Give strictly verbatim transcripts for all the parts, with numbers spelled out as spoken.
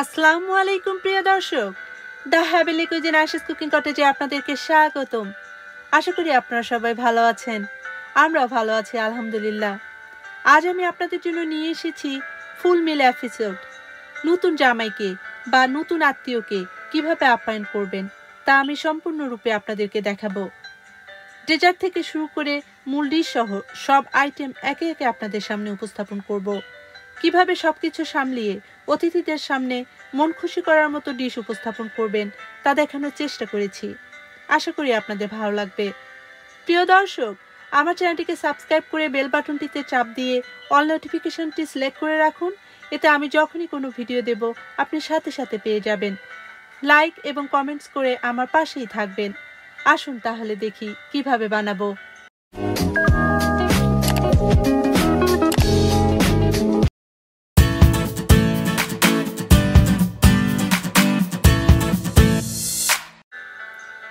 আসসালামুয়ালাইকুম প্রিয় দর্শক, দ্য হ্যাবিলি কুইজিন আশিস কুকিং কটেজে আপনাদেরকে স্বাগতম। আশা করি আপনারা সবাই ভালো আছেন, আমরাও ভালো আছি আলহামদুলিল্লাহ। আজ আমি আপনাদের জন্য নিয়ে এসেছি ফুল মিল এপিসোড। নতুন জামাইকে বা নতুন আত্মীয়কে কিভাবে আপ্যায়ন করবেন তা আমি সম্পূর্ণরূপে আপনাদেরকে দেখাবো। ডেজার্ট থেকে শুরু করে মূল ডিশ সহ সব আইটেম একে একে আপনাদের সামনে উপস্থাপন করব। কিভাবে সবকিছু সামলিয়ে অতিথিদের সামনে মন খুশি করার মতো ডিশ উপস্থাপন করবেন তা দেখানোর চেষ্টা করেছি। আশা করি আপনাদের ভালো লাগবে। প্রিয় দর্শক, আমার চ্যানেলটিকে সাবস্ক্রাইব করে বেল বাটনটিতে চাপ দিয়ে অল নোটিফিকেশনটি সিলেক্ট করে রাখুন। এতে আমি যখনই কোনো ভিডিও দেব আপনি সাথে সাথে পেয়ে যাবেন। লাইক এবং কমেন্টস করে আমার পাশেই থাকবেন। আসুন তাহলে দেখি কিভাবে বানাবো।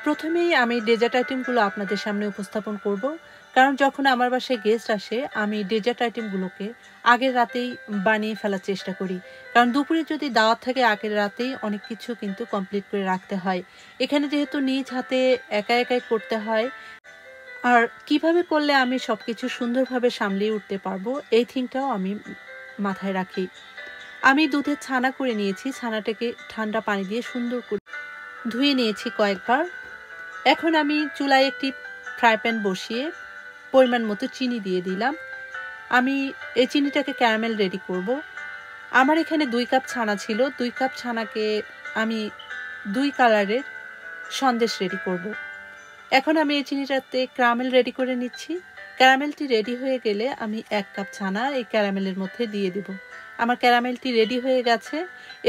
প্রথমেই আমি ডেজার্ট আইটেমগুলো আপনাদের সামনে উপস্থাপন করব, কারণ যখন আমার বাসায় গেস্ট আসে আমি ডেজার্ট আইটেমগুলোকে আগের রাতেই বানিয়ে ফেলার চেষ্টা করি, কারণ দুপুরে যদি দাওয়াত থাকে আগের রাতেই অনেক কিছু কিন্তু কমপ্লিট করে রাখতে হয়। এখানে যেহেতু নিজ হাতে একা একাই করতে হয়, আর কিভাবে করলে আমি সব কিছু সুন্দরভাবে সামলিয়ে উঠতে পারবো এই থিংটাও আমি মাথায় রাখি। আমি দুধের ছানা করে নিয়েছি, ছানাটাকে ঠান্ডা পানি দিয়ে সুন্দর করে ধুয়ে নিয়েছি কয়েকবার। এখন আমি চুলায় একটি ফ্রাই প্যান বসিয়ে পরিমাণ মতো চিনি দিয়ে দিলাম। আমি এই চিনিটাকে ক্যারামেল রেডি করব। আমার এখানে দুই কাপ ছানা ছিল, দুই কাপ ছানাকে আমি দুই কালারের সন্দেশ রেডি করব। এখন আমি এই চিনিটাতে ক্যারামেল রেডি করে নিচ্ছি। ক্যারামেলটি রেডি হয়ে গেলে আমি এক কাপ ছানা এই ক্যারামেলের মধ্যে দিয়ে দেব। আমার ক্যারামেলটি রেডি হয়ে গেছে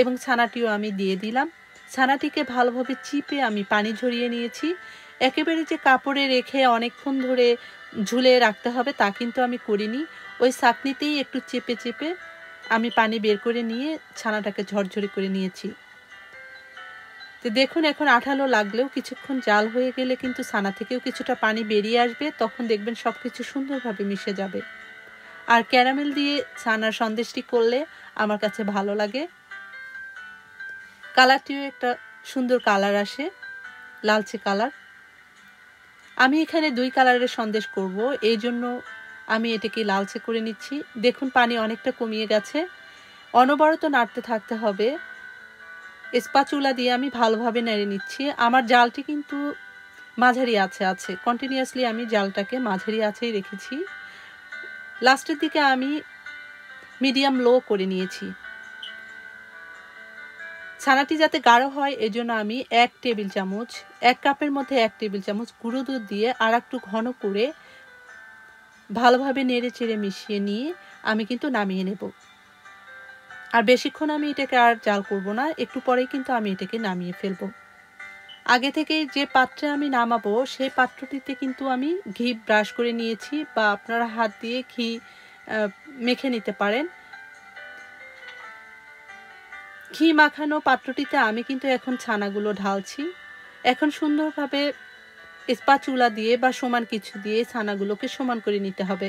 এবং ছানাটিও আমি দিয়ে দিলাম। ছানাটিকে ভালোভাবে চিপে আমি পানি ঝরিয়ে নিয়েছি। একেবারে যে কাপড়ে রেখে অনেকক্ষণ ধরে ঝুলে রাখতে হবে তা কিন্তু আমি করিনি। ওই ছাঁকনিতেই একটু চেপে চেপে আমি পানি বের করে নিয়ে ছানাটাকে ঝরঝরে করে নিয়েছি। তো দেখুন, এখন আঠালো লাগলেও কিছুক্ষণ জাল হয়ে গেলে কিন্তু ছানা থেকেও কিছুটা পানি বেরিয়ে আসবে, তখন দেখবেন সব কিছু সুন্দরভাবে মিশে যাবে। আর ক্যারামেল দিয়ে ছানার সন্দেশটি করলে আমার কাছে ভালো লাগে। কালারটিও একটা সুন্দর কালার আসে, লালচে কালার। আমি এখানে দুই কালারের সন্দেশ করব, এই জন্য আমি এটাকে লালচে করে নিচ্ছি। দেখুন পানি অনেকটা কমিয়ে গেছে। অনবরত নাড়তে থাকতে হবে। স্পাচুলা দিয়ে আমি ভালোভাবে নেড়ে নিচ্ছি। আমার জালটি কিন্তু মাঝারি আছে আছে কন্টিনিউয়াসলি আমি জালটাকে মাঝারি আছেই রেখেছি। লাস্টের দিকে আমি মিডিয়াম লো করে নিয়েছি। ছানাটি যাতে গাঢ় হয় এজন্য আমি এক টেবিল চামচ এক কাপের মধ্যে এক টেবিল চামচ গুঁড়ো দুধ দিয়ে আর একটু ঘন করে ভালোভাবে নেড়ে চেড়ে মিশিয়ে নিয়ে আমি কিন্তু নামিয়ে নেব। আর বেশিক্ষণ আমি এটাকে আর জাল করব না, একটু পরেই কিন্তু আমি এটাকে নামিয়ে ফেলব। আগে থেকে যে পাত্রে আমি নামাবো সেই পাত্রটিতে কিন্তু আমি ঘি ব্রাশ করে নিয়েছি, বা আপনারা হাত দিয়ে ঘি মেখে নিতে পারেন। ঘি মাখানো পাত্রটিতে আমি কিন্তু এখন ছানাগুলো ঢালছি। এখন সুন্দরভাবে স্পাচুলা দিয়ে বা সমান কিছু দিয়ে ছানাগুলোকে সমান করে নিতে হবে।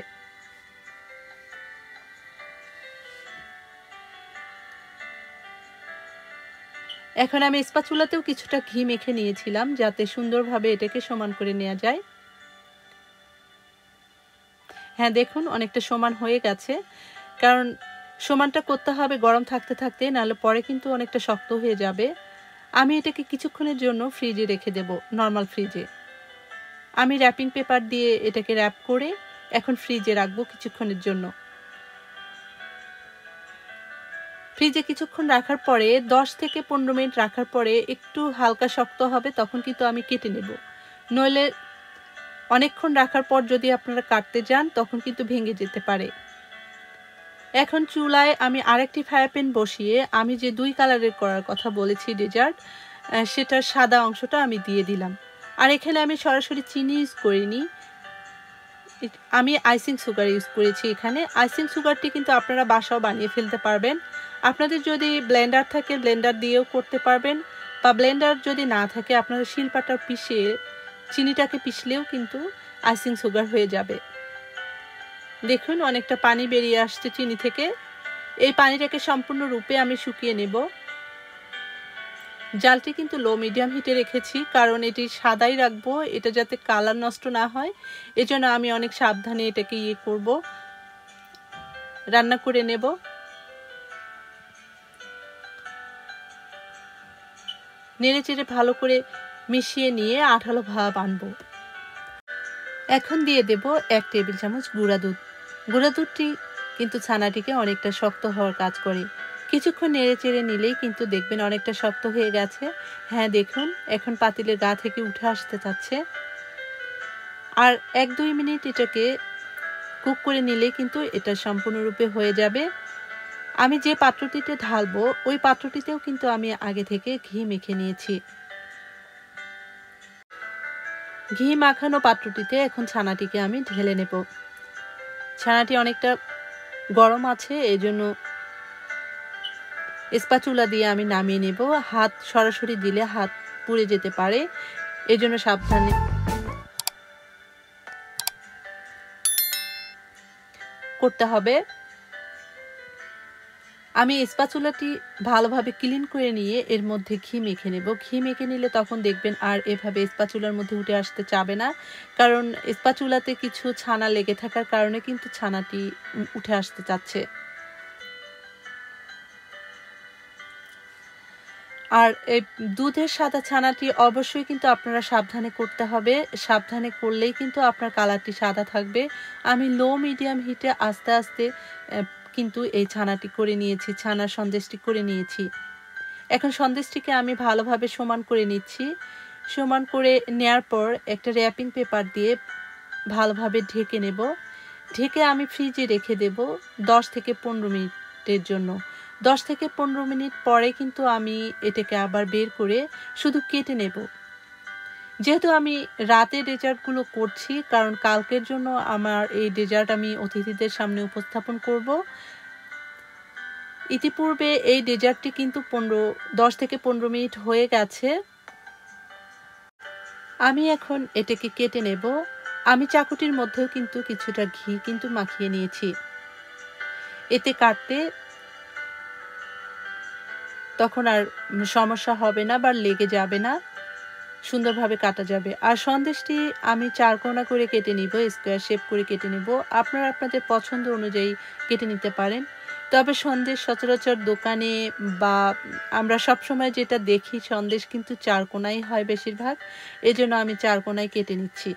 এখন আমি স্পাচুলাতেও কিছুটা ঘি মেখে নিয়েছিলাম যাতে সুন্দরভাবে এটাকে সমান করে নেওয়া যায়। হ্যাঁ দেখুন, অনেকটা সমান হয়ে গেছে, কারণ সমানটা করতে হবে গরম থাকতে থাকতে, নাহলে পরে কিন্তু অনেকটা শক্ত হয়ে যাবে। আমি এটাকে কিছুক্ষণের জন্য ফ্রিজে রেখে দেব, নর্মাল ফ্রিজে। আমি র্যাপিং পেপার দিয়ে এটাকে র্যাপ করে এখন ফ্রিজে রাখবো কিছুক্ষণের জন্য। ফ্রিজে কিছুক্ষণ রাখার পরে দশ থেকে পনেরো মিনিট রাখার পরে একটু হালকা শক্ত হবে, তখন কিন্তু আমি কেটে নেব। নইলে অনেকক্ষণ রাখার পর যদি আপনারা কাটতে যান তখন কিন্তু ভেঙে যেতে পারে। এখন চুলায় আমি আরেকটি ফ্রাই প্যান বসিয়ে আমি যে দুই কালারের করার কথা বলেছি ডেজার্ট, সেটার সাদা অংশটা আমি দিয়ে দিলাম। আর এখানে আমি সরাসরি চিনি ইউজ করিনি, আমি আইসিং সুগার ইউজ করেছি। এখানে আইসিং সুগারটি কিন্তু আপনারা বাসাও বানিয়ে ফেলতে পারবেন। আপনাদের যদি ব্লেন্ডার থাকে ব্লেন্ডার দিয়েও করতে পারবেন, বা ব্লেন্ডার যদি না থাকে আপনারা শিলপাটা পিষিয়ে চিনিটাকে পিষলেও কিন্তু আইসিং সুগার হয়ে যাবে। দেখুন অনেকটা পানি বেরিয়ে আসছে চিনি থেকে। এই পানিটাকে সম্পূর্ণরূপে আমি শুকিয়ে নেব। জালটি কিন্তু লো মিডিয়াম হিটে রেখেছি কারণ এটি সাদাই রাখবো, এটা যাতে কালার নষ্ট না হয় এজন্য আমি অনেক সাবধানে এটাকে ইয়ে করব, রান্না করে নেব। নেড়ে চেড়ে ভালো করে মিশিয়ে নিয়ে আঠালো ভাব আনবো। এখন দিয়ে দেব এক টেবিল চামচ গুঁড়া দুধ। গুঁড়া দুধটি কিন্তু ছানাটিকে অনেকটা শক্ত হওয়ার কাজ করে। কিছুক্ষণ নেড়ে চেড়ে নিলেই কিন্তু দেখবেন অনেকটা শক্ত হয়ে গেছে। হ্যাঁ দেখুন এখন পাতিলের গা থেকে উঠে আসতে চাচ্ছে। আর এক দুই মিনিট এটাকে কুক করে নিলে কিন্তু এটা সম্পূর্ণরূপে হয়ে যাবে। আমি যে পাত্রটিতে ঢালবো ওই পাত্রটিতেও কিন্তু আমি আগে থেকে ঘি মেখে নিয়েছি। ঘি মাখানো পাত্রটিতে এখন ছানাটিকে আমি ঢেলে নেব। ছানাটি অনেকটা গরম আছে এই জন্য স্প্যাচুলা দিয়ে আমি নামিয়ে নেব। হাত সরাসরি দিলে হাত পুড়ে যেতে পারে এই জন্য সাবধানে। করতে হবে। আমি স্প্যাচুলাটি ভালোভাবে ক্লিন করে নিয়ে এর মধ্যে ঘি মেখে নেব। ঘি মেখে নিলে তখন দেখবেন আর এভাবে স্প্যাচুলার মধ্যে উঠে আসতে চাবে না, কারণ স্প্যাচুলাতে কিছু ছানা লেগে থাকার কারণে কিন্তু ছানাটি উঠে আসতে চাচ্ছে। আর এই দুধের সাদা ছানাটি অবশ্যই কিন্তু আপনারা সাবধানে করতে হবে, সাবধানে করলেই কিন্তু আপনার কালারটি সাদা থাকবে। আমি লো মিডিয়াম হিটে আস্তে আস্তে কিন্তু এই ছানাটি করে নিয়েছি, ছানার সন্দেশটি করে নিয়েছি। এখন সন্দেশটিকে আমি ভালোভাবে সমান করে নিচ্ছি। সমান করে নেয়ার পর একটা র্যাপিং পেপার দিয়ে ভালোভাবে ঢেকে নেব। ঢেকে আমি ফ্রিজে রেখে দেব দশ থেকে পনেরো মিনিটের জন্য। দশ থেকে পনেরো মিনিট পরে কিন্তু আমি এটাকে আবার বের করে শুধু কেটে নেব। যেহেতু আমি রাতে ডেজার্টগুলো করছি কারণ কালকের জন্য আমার এই ডেজার্ট আমি অতিথিদের সামনে উপস্থাপন করব। ইতিপূর্বে এই ডেজার্টটি কিন্তু পনেরো দশ থেকে পনেরো মিনিট হয়ে গেছে। আমি এখন এটাকে কেটে নেব। আমি চাকুটির মধ্যেও কিন্তু কিছুটা ঘি কিন্তু মাখিয়ে নিয়েছি, এতে কাটতে তখন আর সমস্যা হবে না বা লেগে যাবে না, সুন্দরভাবে কাটা যাবে। আর সন্দেশটি আমি চার কোনা করে কেটে নিব, স্কোয়ার শেপ করে কেটে নিব। আপনারা আপনাদের পছন্দ অনুযায়ী কেটে নিতে পারেন। তবে সন্দেশ সচরাচর দোকানে বা আমরা সবসময় যেটা দেখি সন্দেশ কিন্তু চার কোনাই হয় বেশিরভাগ, এজন্য আমি চার কোনায় কেটে নিচ্ছি।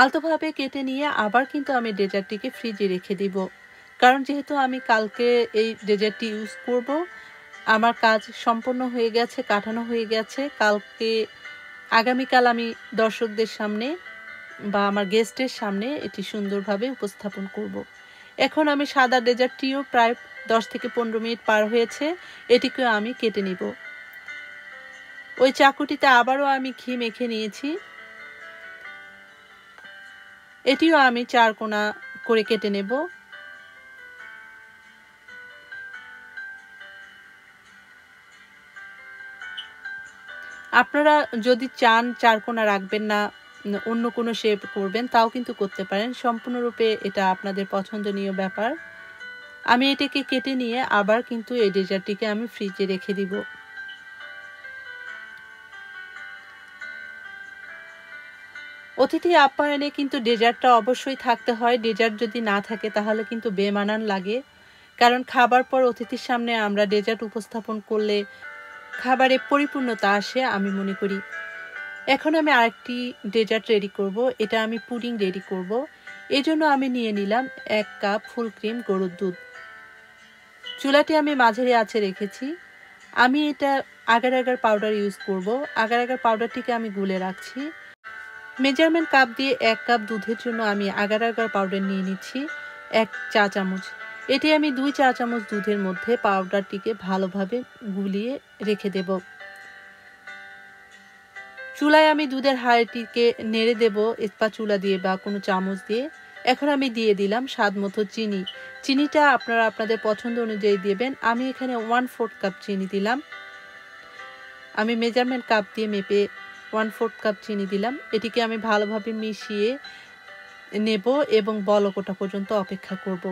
আলতোভাবে কেটে নিয়ে আবার কিন্তু আমি ডেজার্টটিকে ফ্রিজে রেখে দিব, কারণ যেহেতু আমি কালকে এই ডেজার্টটি ইউজ করব। আমার কাজ সম্পূর্ণ হয়ে গেছে, কাটানো হয়ে গেছে। কালকে আগামীকাল আমি দর্শকদের সামনে বা আমার গেস্টের সামনে এটি সুন্দরভাবে উপস্থাপন করব। এখন আমি সাদা ডেজার্টটিও প্রায় দশ থেকে পনেরো মিনিট পার হয়েছে, এটিকেও আমি কেটে নিব। ওই চাকুটিতে আবারও আমি ঘি মেখে নিয়েছি, এটিও আমি চার কোনা করে কেটে নেব। আপনারা যদি চান চারকোনা রাখবেন না, অন্য কোনো শেপ করবেন তাও কিন্তু করতে পারেন, সম্পূর্ণরূপে এটা আপনাদের পছন্দনীয় ব্যাপার। আমি এটাকে কেটে নিয়ে আবার কিন্তু এই ডেজার্টটিকে আমি ফ্রিজে রেখে দিব। অতিথি আপ্যায়নে কিন্তু ডেজার্টটা অবশ্যই থাকতে হয়, ডেজার্ট যদি না থাকে তাহলে কিন্তু বেমানান লাগে। কারণ খাবার পর অতিথির সামনে আমরা ডেজার্ট উপস্থাপন করলে খাবারে পরিপূর্ণতা আসে আমি মনে করি। এখন আমি আরেকটি ডেজার্ট রেডি করব, এটা আমি পুডিং রেডি করব। এজন্য আমি নিয়ে নিলাম এক কাপ ফুল ক্রিম গরুর দুধ। চুলাটি আমি মাঝারি আঁচে রেখেছি। আমি এটা আগার আগার পাউডার ইউজ করব। আগার আগার পাউডারটিকে আমি গুলে রাখছি। মেজারমেন্ট কাপ দিয়ে এক কাপ দুধের জন্য আমি আগার আগার পাউডার নিয়ে নিচ্ছি এক চা চামচ। এটি আমি দুই চা চামচ দুধের মধ্যে পাউডারটিকে ভালোভাবে গুলিয়ে রেখে দেব। চুলায় আমি দুধের হাঁড়িটিকে নেড়ে দেব স্পা চুলা দিয়ে বা কোনো চামচ দিয়ে। এখন আমি দিয়ে দিলাম স্বাদ মতো চিনি। চিনিটা আপনারা আপনাদের পছন্দ অনুযায়ী দেবেন। আমি এখানে ওয়ান ফোর্থ কাপ চিনি দিলাম। আমি মেজারমেন্ট কাপ দিয়ে মেপে ওয়ান ফোর্থ কাপ চিনি দিলাম। এটিকে আমি ভালোভাবে মিশিয়ে নেব এবং বলকটা পর্যন্ত অপেক্ষা করব।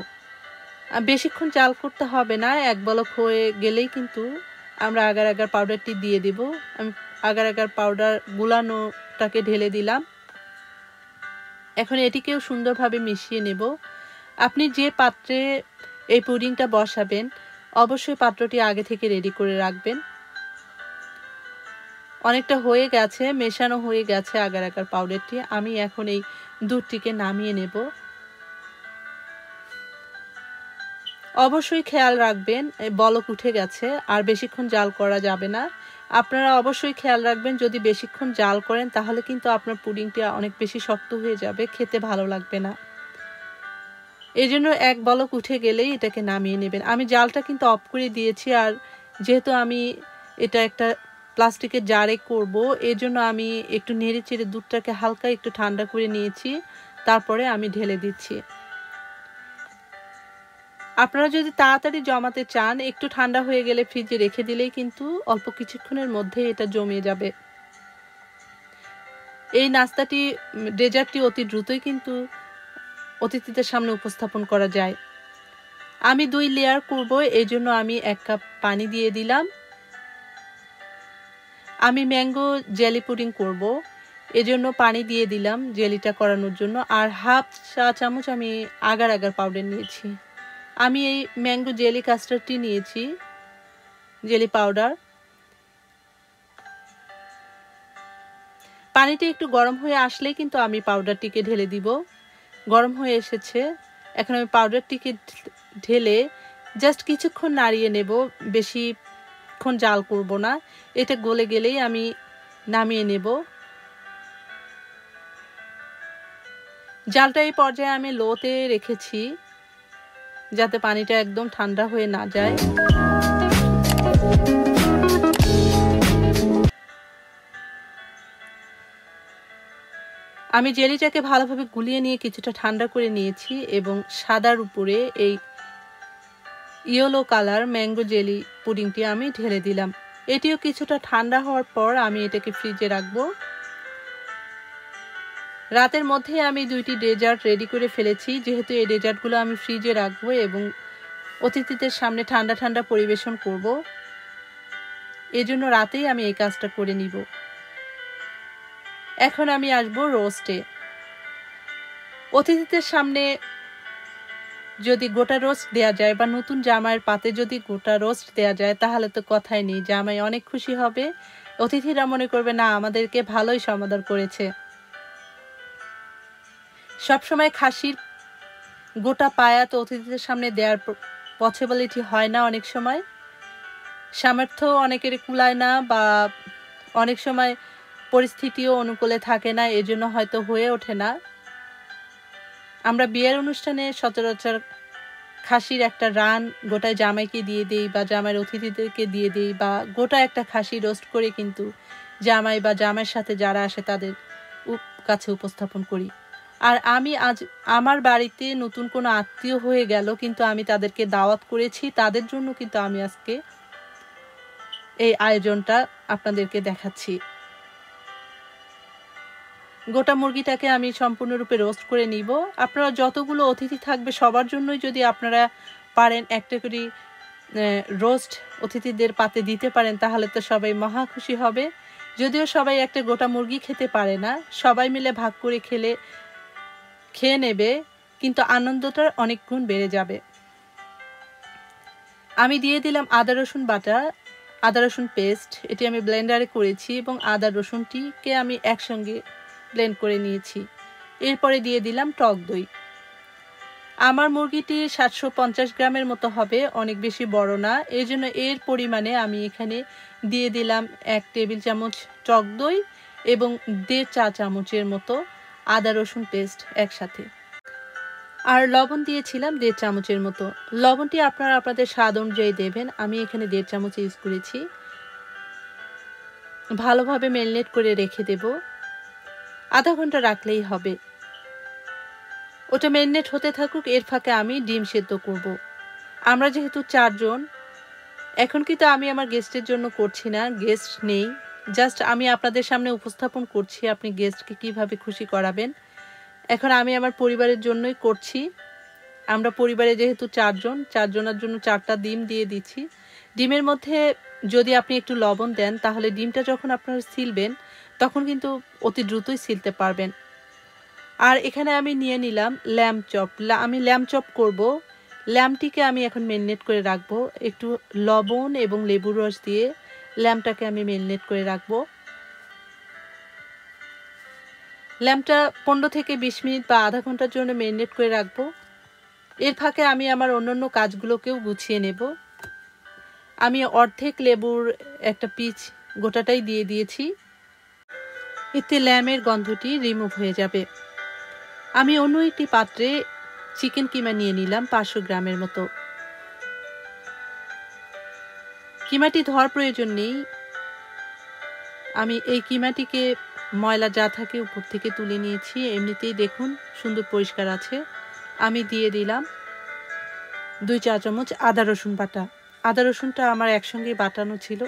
বেশিক্ষণ জাল করতে হবে না, এক বলক হয়ে গেলেই কিন্তু आमरा आगार आगार पाउडारटी दिए देब। आमि आगार आगार पाउडार गुलानोटाके ढेले दिलाम। एखन एटिकेও सुंदरभावे मिशिয়ে নেব। আপনি যে পাত্রে এই পুডিংটা বসাবেন অবশ্যই পাত্রটি আগে থেকে রেডি করে রাখবেন। অনেকটা হয়ে গেছে, মেশানো হয়ে গেছে আগার আগার পাউডারটি। আমি এখন এই দুধটিকে নামিয়ে নেব। অবশ্যই খেয়াল রাখবেন বলক উঠে গেছে, আর বেশিক্ষণ জাল করা যাবে না। আপনারা অবশ্যই খেয়াল রাখবেন, যদি বেশিক্ষণ জাল করেন তাহলে কিন্তু আপনার পুডিংটি অনেক বেশি শক্ত হয়ে যাবে, খেতে ভালো লাগবে না। এজন্য এক বলক উঠে গেলেই এটাকে নামিয়ে নেবেন। আমি জালটা কিন্তু অফ করে দিয়েছি, আর যেহেতু আমি এটা একটা প্লাস্টিকের জারে করব এজন্য আমি একটু নেড়েচেড়ে দুধটাকে হালকা একটু ঠান্ডা করে নিয়েছি, তারপরে আমি ঢেলে দিচ্ছি। আপনারা যদি তাড়াতাড়ি জমাতে চান একটু ঠান্ডা হয়ে গেলে ফ্রিজে রেখে দিলেই কিন্তু অল্প কিছুক্ষণের মধ্যে এটা জমে যাবে। এই নাস্তাটি, ডেজার্টটি অতি দ্রুতই কিন্তু অতিথিদের সামনে উপস্থাপন করা যায়। আমি দুই লেয়ার করব, এই জন্য আমি এক কাপ পানি দিয়ে দিলাম। আমি ম্যাঙ্গো জেলি পুডিং করব, এজন্য পানি দিয়ে দিলাম জেলিটা করানোর জন্য। আর হাফ চা চামচ আমি আগার আগার পাউডার নিয়েছি। আমি এই ম্যাঙ্গো জেলি কাস্টার্ডটি নিয়েছি, জেলি পাউডার। পানিটা একটু গরম হয়ে আসলেই কিন্তু আমি পাউডারটিকে ঢেলে দিব। গরম হয়ে এসেছে, এখন আমি পাউডারটিকে ঢেলে জাস্ট কিছুক্ষণ নাড়িয়ে নেব, বেশিক্ষণ জাল করব না। এটা গলে গেলেই আমি নামিয়ে নেব। জালটা এই পর্যায়ে আমি লোতে রেখেছি যাতে পানিটা একদম ঠান্ডা হয়ে না যায়। আমি জেলিটাকে ভালোভাবে গুলিয়ে নিয়ে কিছুটা ঠান্ডা করে নিয়েছি, এবং সাদার উপরে এই ইয়েলো কালার ম্যাঙ্গো জেলি পুডিংটি আমি ঢেলে দিলাম। এটিও কিছুটা ঠান্ডা হওয়ার পর আমি এটাকে ফ্রিজে রাখবো। রাতের মধ্যে আমি দুইটি ডেজার্ট রেডি করে ফেলেছি, যেহেতু এই ডেজার্টগুলো আমি ফ্রিজে রাখবো এবং অতিথিদের সামনে ঠান্ডা ঠান্ডা পরিবেশন করব, এজন্য রাতেই আমি এই কাজটা করে নিব। এখন আমি আসবো রোস্টে। অতিথিদের সামনে যদি গোটা রোস্ট দেয়া যায় বা নতুন জামাইয়ের পাতে যদি গোটা রোস্ট দেয়া যায় তাহলে তো কথাই নেই, জামাই অনেক খুশি হবে। অতিথিরা মনে করবে না আমাদেরকে ভালোই সমাদর করেছে। সবসময় খাসির গোটা পায়া তো অতিথিদের সামনে দেওয়ার পসিবিলিটি হয় না, অনেক সময় সামর্থ্য অনেকের কুলায় না বা অনেক সময় পরিস্থিতিও অনুকূলে থাকে না, এজন্য হয়তো হয়ে ওঠে না। আমরা বিয়ের অনুষ্ঠানে সচরাচর খাসির একটা রান গোটায় জামাইকে দিয়ে দিই বা জামাইয়ের অতিথিদেরকে দিয়ে দিই, বা গোটা একটা খাসি রোস্ট করে কিন্তু জামাই বা জামাইয়ের সাথে যারা আসে তাদের কাছে উপস্থাপন করি। আর আমি আজ আমার বাড়িতে নতুন কোনো আত্মীয় হয়ে গেল কিন্তু আমি তাদেরকে দাওয়াত করেছি, তাদের জন্য কিন্তু আমি আজকে এই আয়োজনটা আপনাদেরকে দেখাচ্ছি। গোটা মুরগিটাকে আমি সম্পূর্ণরূপে রোস্ট করে নিব। আপনারা যতগুলো অতিথি থাকবে সবার জন্যই যদি আপনারা পারেন একটা করে রোস্ট অতিথিদের পাতে দিতে পারেন তাহলে তো সবাই মহা খুশি হবে। যদিও সবাই একটা গোটা মুরগি খেতে পারে না, সবাই মিলে ভাগ করে খেলে খেয়ে নেবে, কিন্তু আনন্দটার অনেক গুণ বেড়ে যাবে। আমি দিয়ে দিলাম আদা রসুন বাটা, আদা রসুন পেস্ট। এটি আমি ব্লেন্ডারে করেছি এবং আদা রসুনটিকে আমি একসঙ্গে ব্লেন্ড করে নিয়েছি। এরপরে দিয়ে দিলাম টক দই। আমার মুরগিটি সাতশো পঞ্চাশ গ্রামের মতো হবে, অনেক বেশি বড় না, এই জন্য এর পরিমাণে আমি এখানে দিয়ে দিলাম এক টেবিল চামচ টক দই এবং দেড় চা চামচের মতো আদা রসুন পেস্ট একসাথে, আর লবণ দিয়েছিলাম দেড় চামচের মতো। লবণটি আপনারা আপনাদের স্বাদ অনুযায়ী দেবেন, আমি এখানে দেড় চামচ ইউজ করেছি। ভালোভাবে ম্যারিনেট করে রেখে দেব, আধা ঘন্টা রাখলেই হবে। ওটা ম্যারিনেট হতে থাকুক, এর ফাঁকে আমি ডিম সেদ্ধ করব। আমরা যেহেতু চারজন, এখন কিন্তু আমি আমার গেস্টের জন্য করছি না, গেস্ট নেই, জাস্ট আমি আপনাদের সামনে উপস্থাপন করছি আপনি গেস্টকে কিভাবে খুশি করাবেন। এখন আমি আমার পরিবারের জন্যই করছি। আমরা পরিবারে যেহেতু চারজন, চারজনের জন্য চারটা ডিম দিয়ে দিচ্ছি। ডিমের মধ্যে যদি আপনি একটু লবণ দেন তাহলে ডিমটা যখন আপনারা সিলবেন তখন কিন্তু অতি দ্রুতই সিলতে পারবেন। আর এখানে আমি নিয়ে নিলাম ল্যাম্প চপ। আমি ল্যাম্প চপ করব। ল্যাম্পটিকে আমি এখন মেরিনেট করে রাখব। একটু লবণ এবং লেবুর রস দিয়ে ল্যাম্পটাকে আমি মেরিনেট করে রাখব। ল্যাম্পটা পনেরো থেকে বিশ মিনিট বা আধা ঘন্টার জন্য মেরিনেট করে রাখব। এর ফাঁকে আমি আমার অন্যান্য কাজগুলোকেও গুছিয়ে নেব। আমি অর্ধেক লেবুর একটা পিচ গোটাটাই দিয়ে দিয়েছি, এতে ল্যামের গন্ধটি রিমুভ হয়ে যাবে। আমি অন্য একটি পাত্রে চিকেন কিমা নিয়ে নিলাম পাঁচশো গ্রামের মতো। কিমাটি ধোয়ার প্রয়োজন নেই। আমি এই কিমাটিকে ময়লা যা থাকে উপর থেকে তুলে নিয়েছি, এমনিতেই দেখুন সুন্দর পরিষ্কার আছে। আমি দিয়ে দিলাম দুই চা চামচ আদা রসুন বাটা। আদা রসুনটা আমার একসঙ্গে বাটানো ছিল,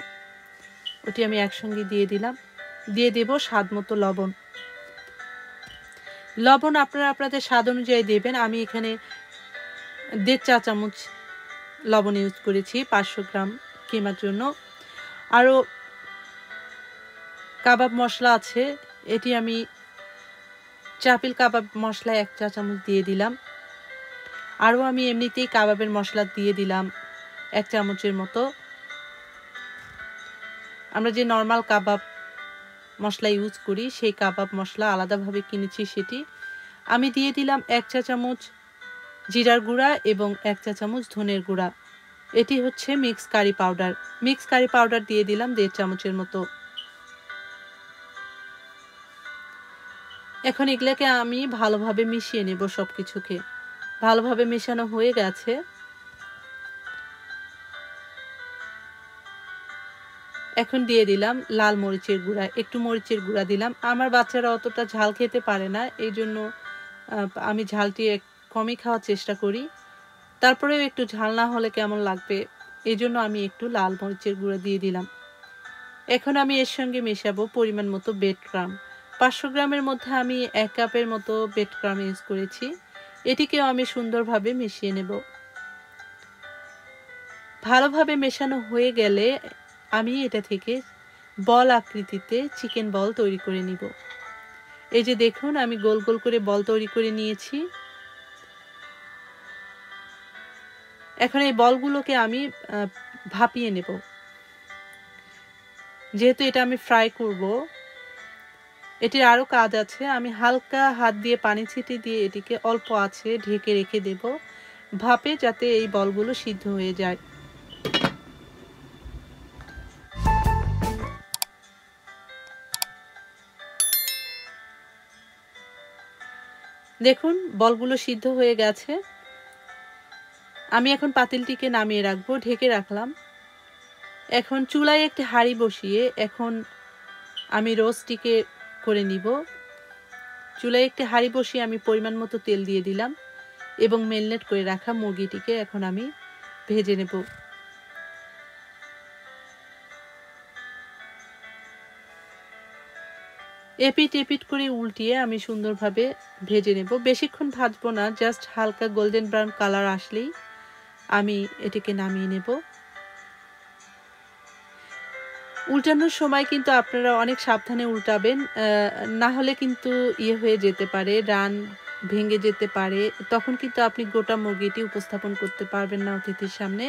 ওটি আমি একসঙ্গে দিয়ে দিলাম। দিয়ে দেব স্বাদ মতো লবণ। লবণ আপনারা আপনাদের স্বাদ অনুযায়ী দেবেন। আমি এখানে দেড় চা চামচ লবণ ইউজ করেছি পাঁচশো গ্রাম কিমার জন্য। আরও কাবাব মশলা আছে, এটি আমি চাপিল কাবাব মশলা এক চা চামচ দিয়ে দিলাম। আরও আমি এমনিতেই কাবাবের মশলা দিয়ে দিলাম এক চামচের মতো। আমরা যে নর্মাল কাবাব মশলা ইউজ করি সেই কাবাব মশলা আলাদাভাবে কিনেছি, সেটি আমি দিয়ে দিলাম এক চা চামচ জিরার গুঁড়া এবং এক চা চামচ ধনের গুঁড়া। এটি হচ্ছে mix curry powder. Mix curry powder দিয়ে দিলাম দেড় চামচের মতো। এখন এগুলোকে আমি ভালোভাবে মিশিয়ে নেব। সব কিছুকে ভালোভাবে মেশানো হয়ে গেছে। এখন দিয়ে দিলাম লাল মরিচের গুঁড়া, একটু মরিচের গুঁড়া দিলাম। আমার বাচ্চারা অতটা ঝাল খেতে পারে না, এই জন্য আমি ঝালটি কমই খাওয়ার চেষ্টা করি। তারপরেও একটু ঝাল না হলে কেমন লাগবে, এই জন্য আমি একটু লাল মরিচের গুঁড়া দিয়ে দিলাম। এখন আমি এর সঙ্গে মেশাবো পরিমাণ মতো বেড ক্রাম। পাঁচশো গ্রামের মধ্যে আমি এক কাপের মতো বেড ক্রাম ইউজ করেছি, এটিকেও আমি সুন্দরভাবে মিশিয়ে নেব। ভালোভাবে মেশানো হয়ে গেলে আমি এটা থেকে বল আকৃতিতে চিকেন বল তৈরি করে নিব। এই যে দেখুন আমি গোল গোল করে বল তৈরি করে নিয়েছি। এখন এই বলগুলোকে আমি ভাপিয়ে নেব। যেহেতু এটা আমি ফ্রাই করব, এটির আরও কাজ আছে। আমি হালকা হাত দিয়ে পানি ছিটি দিয়ে এটিকে অল্প আছে ঢেকে রেখে দেব ভাপে, যাতে এই বলগুলো সিদ্ধ হয়ে যায়। দেখুন বলগুলো সিদ্ধ হয়ে গেছে। আমি এখন পাতিলটিকে নামিয়ে রাখবো, ঢেকে রাখলাম। এখন চুলায় একটি হাঁড়ি বসিয়ে এখন আমি রোস্টটিকে করে নিব। চুলায় একটি হাঁড়ি বসিয়ে আমি পরিমাণ মতো তেল দিয়ে দিলাম এবং মেরিনেট করে রাখা মুরগিটিকে এখন আমি ভেজে নেব। এপিট এপিট করে উল্টিয়ে আমি সুন্দরভাবে ভেজে নেব। বেশিক্ষণ ভাজবো না, জাস্ট হালকা গোল্ডেন ব্রাউন কালার আসলেই আমি এটিকে নামিয়ে নেব। উল্টানোর সময় কিন্তু আপনারা অনেক সাবধানে উল্টাবেন, না হলে কিন্তু ইয়ে হয়ে যেতে পারে, রান ভেঙে যেতে পারে। তখন কিন্তু আপনি গোটা মুরগিটি উপস্থাপন করতে পারবেন না অতিথির সামনে।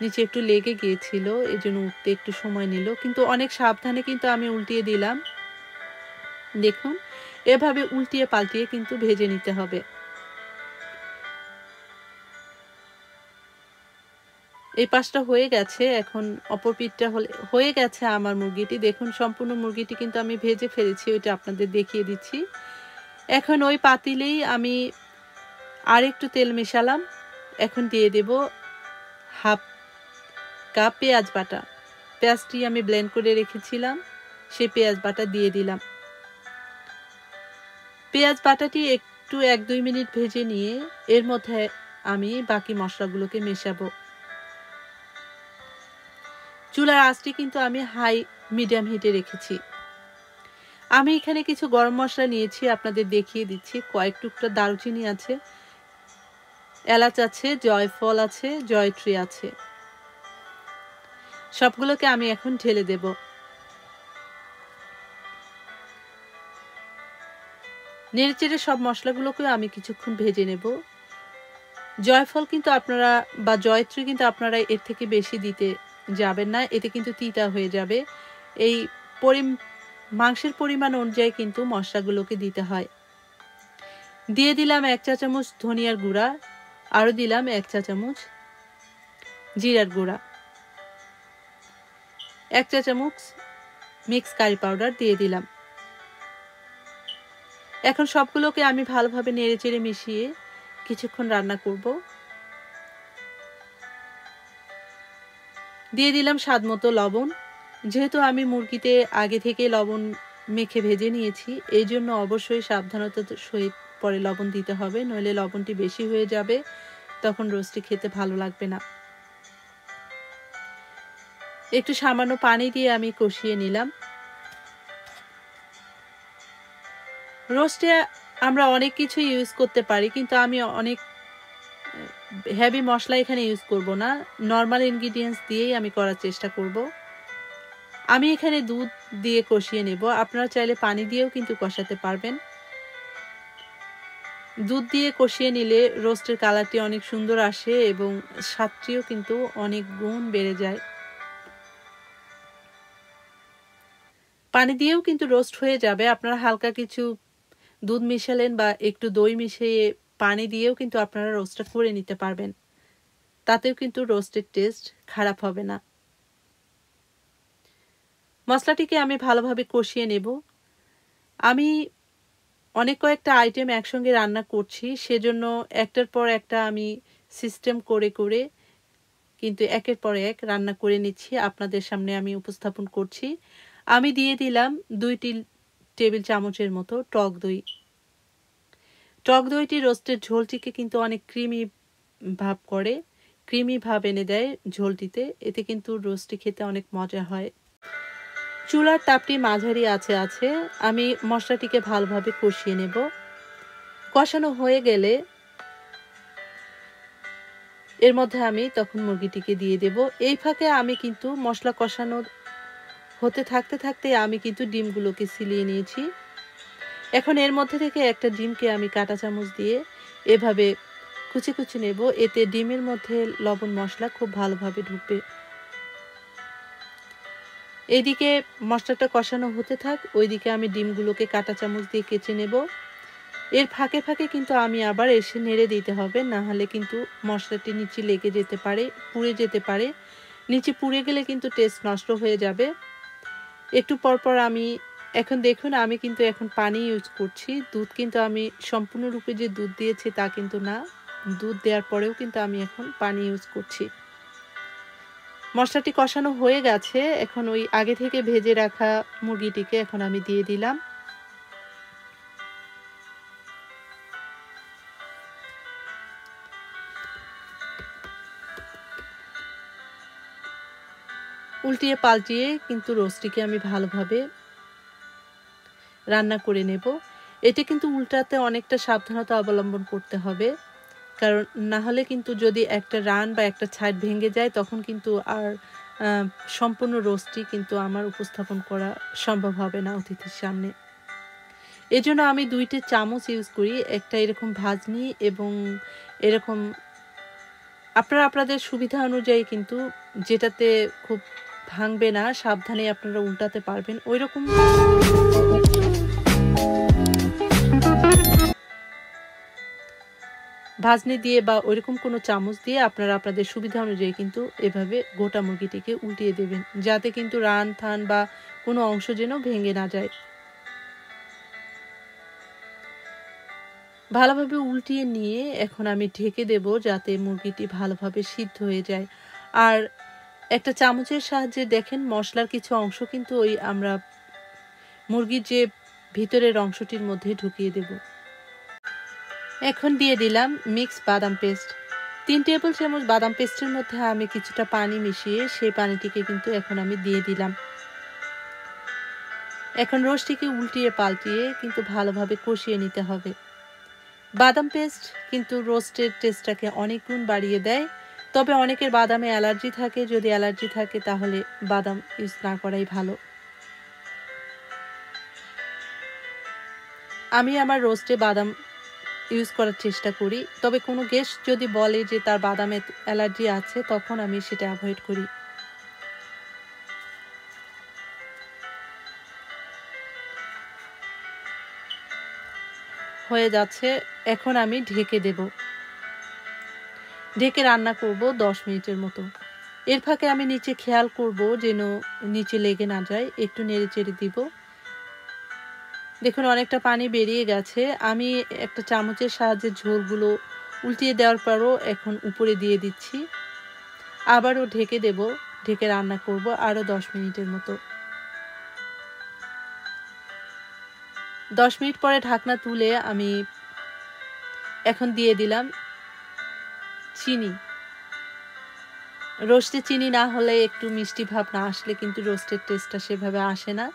নিচে একটু লেগে গিয়েছিল, এই জন্য উঠতে একটু সময় নিল, কিন্তু অনেক সাবধানে কিন্তু আমি উল্টিয়ে দিলাম। দেখুন এভাবে উল্টিয়ে পাল্টিয়ে কিন্তু ভেজে নিতে হবে। এই পাশটা হয়ে গেছে, এখন অপর পিঠটা হয়ে গেছে আমার মুরগিটি। দেখুন সম্পূর্ণ মুরগিটি কিন্তু আমি ভেজে ফেলেছি, ওইটা আপনাদের দেখিয়ে দিচ্ছি। এখন ওই পাতিলেই আমি আর একটু তেল মেশালাম। এখন দিয়ে দেব হাফ কাপ পেঁয়াজ বাটা। পেঁয়াজটি আমি ব্লেন্ড করে রেখেছিলাম, সে পেঁয়াজ বাটা দিয়ে দিলাম। পেঁয়াজ বাটাটি একটু এক দুই মিনিট ভেজে নিয়ে এর মধ্যে আমি বাকি মশলাগুলোকে মেশাবো। চুলার আঁচটি কিন্তু আমি হাই মিডিয়াম হিটে রেখেছি। আমি এখানে কিছু গরম মশলা নিয়েছি, আপনাদের দেখিয়ে দিচ্ছি। কয়েক টুকরা দারুচিনি আছে, এলাচ আছে, জয়ফল আছে, জয়ত্রী আছে। সবগুলোকে আমি এখন ঢেলে দেব। নেড়েচেড়ে সব মশলাগুলোকে আমি কিছুক্ষণ ভেজে নেব। জয়ফল কিন্তু আপনারা বা জয়ত্রী কিন্তু আপনারা এর থেকে বেশি দিতে যাবেন না, এতে কিন্তু তিতা হয়ে যাবে। এই পরি মাংসের পরিমাণ অনুযায়ী কিন্তু মশলাগুলোকে দিতে হয়। দিয়ে দিলাম এক চা চামচ ধনিয়ার গুঁড়া, আরও দিলাম এক চা চামচ জিরার গুঁড়া, এক চা চামচ মিক্স কারি পাউডার দিয়ে দিলাম। এখন সবগুলোকে আমি ভালোভাবে নেড়ে চেড়ে মিশিয়ে কিছুক্ষণ রান্না করব। দিয়ে দিলাম স্বাদ মতো লবণ, যেহেতু আমি মুরগিতে আগে থেকে লবণ মেখে ভেজে নিয়েছি এই জন্য অবশ্যই সাবধানতার সহিত পরে লবণ দিতে হবে, নইলে লবণটি বেশি হয়ে যাবে, তখন রোস্টটি খেতে ভালো লাগবে না। একটু সামান্য পানি দিয়ে আমি কষিয়ে নিলাম। রোস্টে আমরা অনেক কিছু ইউজ করতে পারি, কিন্তু আমি অনেক হেভি মশলা এখানে ইউজ করব না, নর্মাল ইনগ্রিডিয়েন্টস দিয়েই আমি করার চেষ্টা করব। আমি এখানে দুধ দিয়ে কষিয়ে নেব, আপনারা চাইলে পানি দিয়েও কিন্তু কষাতে পারবেন। দুধ দিয়ে কষিয়ে নিলে রোস্টের কালারটি অনেক সুন্দর আসে এবং স্বাদটিও কিন্তু অনেক গুণ বেড়ে যায়। পানি দিয়েও কিন্তু রোস্ট হয়ে যাবে, আপনারা হালকা কিছু দুধ মিশালেন বা একটু দই মিশিয়ে পানি দিয়েও কিন্তু আপনারা রোস্টটা করে নিতে পারবেন, তাতেও কিন্তু রোস্টের টেস্ট খারাপ হবে না। মশলাটিকে আমি ভালোভাবে কষিয়ে নেব। আমি অনেক কয়েকটা আইটেম একসঙ্গে রান্না করছি, সেজন্য একটার পর একটা আমি সিস্টেম করে করে কিন্তু একের পর এক রান্না করে নিচ্ছি, আপনাদের সামনে আমি উপস্থাপন করছি। আমি দিয়ে দিলাম দুইটি টেবিল চামচের মতো টক দই। টক দইটি রোস্টের ঝোলটিকে কিন্তু অনেক ক্রিমি ভাব করে, ক্রিমি ভাব এনে দেয় ঝোলটিতে, এতে কিন্তু রোস্টটি খেতে অনেক মজা হয়। চুলার তাপটি মাঝারি আছে আছে আমি মশলাটিকে ভালোভাবে কষিয়ে নেব। কষানো হয়ে গেলে এর মধ্যে আমি তখন মুরগিটিকে দিয়ে দেব। এই ফাঁকে আমি কিন্তু মশলা কষানো হতে থাকতে থাকতে আমি কিন্তু ডিমগুলোকে ছিলিয়ে নিয়েছি। এখন এর মধ্যে থেকে একটা ডিমকে আমি কাঁটা চামচ দিয়ে এভাবে কুচি কুচি নেব, এতে ডিমের মধ্যে লবণ মশলা খুব ভালোভাবে ঢুকবে। এইদিকে মশলাটা কষানো হতে থাক, ওইদিকে আমি ডিমগুলোকে কাঁটা চামচ দিয়ে কেচে নেব। এর ফাঁকে ফাঁকে কিন্তু আমি আবার এসে নেড়ে দিতে হবে, না হলে কিন্তু মশলাটি নিচে লেগে যেতে পারে, পুড়ে যেতে পারে। নিচে পুড়ে গেলে কিন্তু টেস্ট নষ্ট হয়ে যাবে। একটু পরপর আমি এখন দেখুন আমি কিন্তু এখন পানি ইউজ করছি, দুধ কিন্তু আমি সম্পূর্ণরূপে যে দুধ দিয়েছি তা কিন্তু না, দুধ দেওয়ার পরেও কিন্তু আমি এখন পানি ইউজ করছি। মশলাটি কষানো হয়ে গেছে, এখন ওই আগে থেকে ভেজে রাখা মুরগিটিকে এখন আমি দিয়ে দিলাম। উল্টিয়ে পাল্টিয়ে কিন্তু রোস্টটিকে আমি ভালোভাবে রান্না করে নেব। এটা কিন্তু উল্টাতে অনেকটা সাবধানতা অবলম্বন করতে হবে, কারণ না হলে কিন্তু যদি একটা রান বা একটা ছাইড ভেঙে যায় তখন কিন্তু আর সম্পূর্ণ রোস্টটি কিন্তু আমার উপস্থাপন করা সম্ভব হবে না অতিথির সামনে। এজন্য আমি দুইটা চামচ ইউজ করি, একটা এরকম ভাজনি এবং এরকম আপনারা আপনাদের সুবিধা অনুযায়ী কিন্তু যেটাতে খুব ভাঙবে না সাবধানে আপনারা উল্টাতে পারবেন ওই রকম। ভাজনি দিয়ে বা ওইরকম কোনো চামচ দিয়ে আপনারা আপনাদের সুবিধা অনুযায়ী কিন্তু এভাবে গোটা মুরগিটিকে উল্টিয়ে দেবেন, যাতে কিন্তু রান থান বা কোনো অংশ যেন ভেঙে না যায়। ভালোভাবে উল্টিয়ে নিয়ে এখন আমি ঢেকে দেব, যাতে মুরগিটি ভালোভাবে সিদ্ধ হয়ে যায়। আর একটা চামচের সাহায্যে দেখেন মশলার কিছু অংশ কিন্তু ওই আমরা মুরগির যে ভিতরের অংশটির মধ্যে ঢুকিয়ে দেব। এখন দিয়ে দিলাম মিক্স বাদাম পেস্ট। তিন টেবিল চামচ বাদাম পেস্টের মধ্যে আমি কিছুটা পানি মিশিয়ে সেই পানিটিকে কিন্তু এখন আমি দিয়ে দিলাম। এখন রোস্টটিকে উল্টিয়ে পাল্টিয়ে কিন্তু ভালোভাবে কষিয়ে নিতে হবে। বাদাম পেস্ট কিন্তু রোস্টের টেস্টটাকে অনেক গুণ বাড়িয়ে দেয়, তবে অনেকের বাদামে অ্যালার্জি থাকে। যদি অ্যালার্জি থাকে তাহলে বাদাম ইউজ না করাই ভালো। আমি আমার রোস্টে বাদাম ইউজ করার চেষ্টা করি, তবে কোনো গেস্ট যদি বলে যে তার বাদামে অ্যালার্জি আছে তখন আমি সেটা অ্যাভয়েড করি। হয়ে যাচ্ছে, এখন আমি ঢেকে দেব, ঢেকে রান্না করব দশ মিনিটের মতো। এর ফাঁকে আমি নিচে খেয়াল করব যেন নিচে লেগে না যায়, একটু নেড়ে চেড়ে দিব। দেখুন অনেকটা পানি বেরিয়ে গেছে। আমি একটা চামচের সাহায্যে ঝোলগুলো উল্টিয়ে দেওয়ার পরও এখন উপরে দিয়ে দিচ্ছি। আবারও ঢেকে দেব, ঢেকে রান্না করব আরও দশ মিনিটের মতো। দশ মিনিট পরে ঢাকনা তুলে আমি এখন দিয়ে দিলাম চিনি। রোস্টে চিনি না হলে, একটু মিষ্টি ভাব না আসলে কিন্তু রোস্টের টেস্টটা সেভাবে আসে না।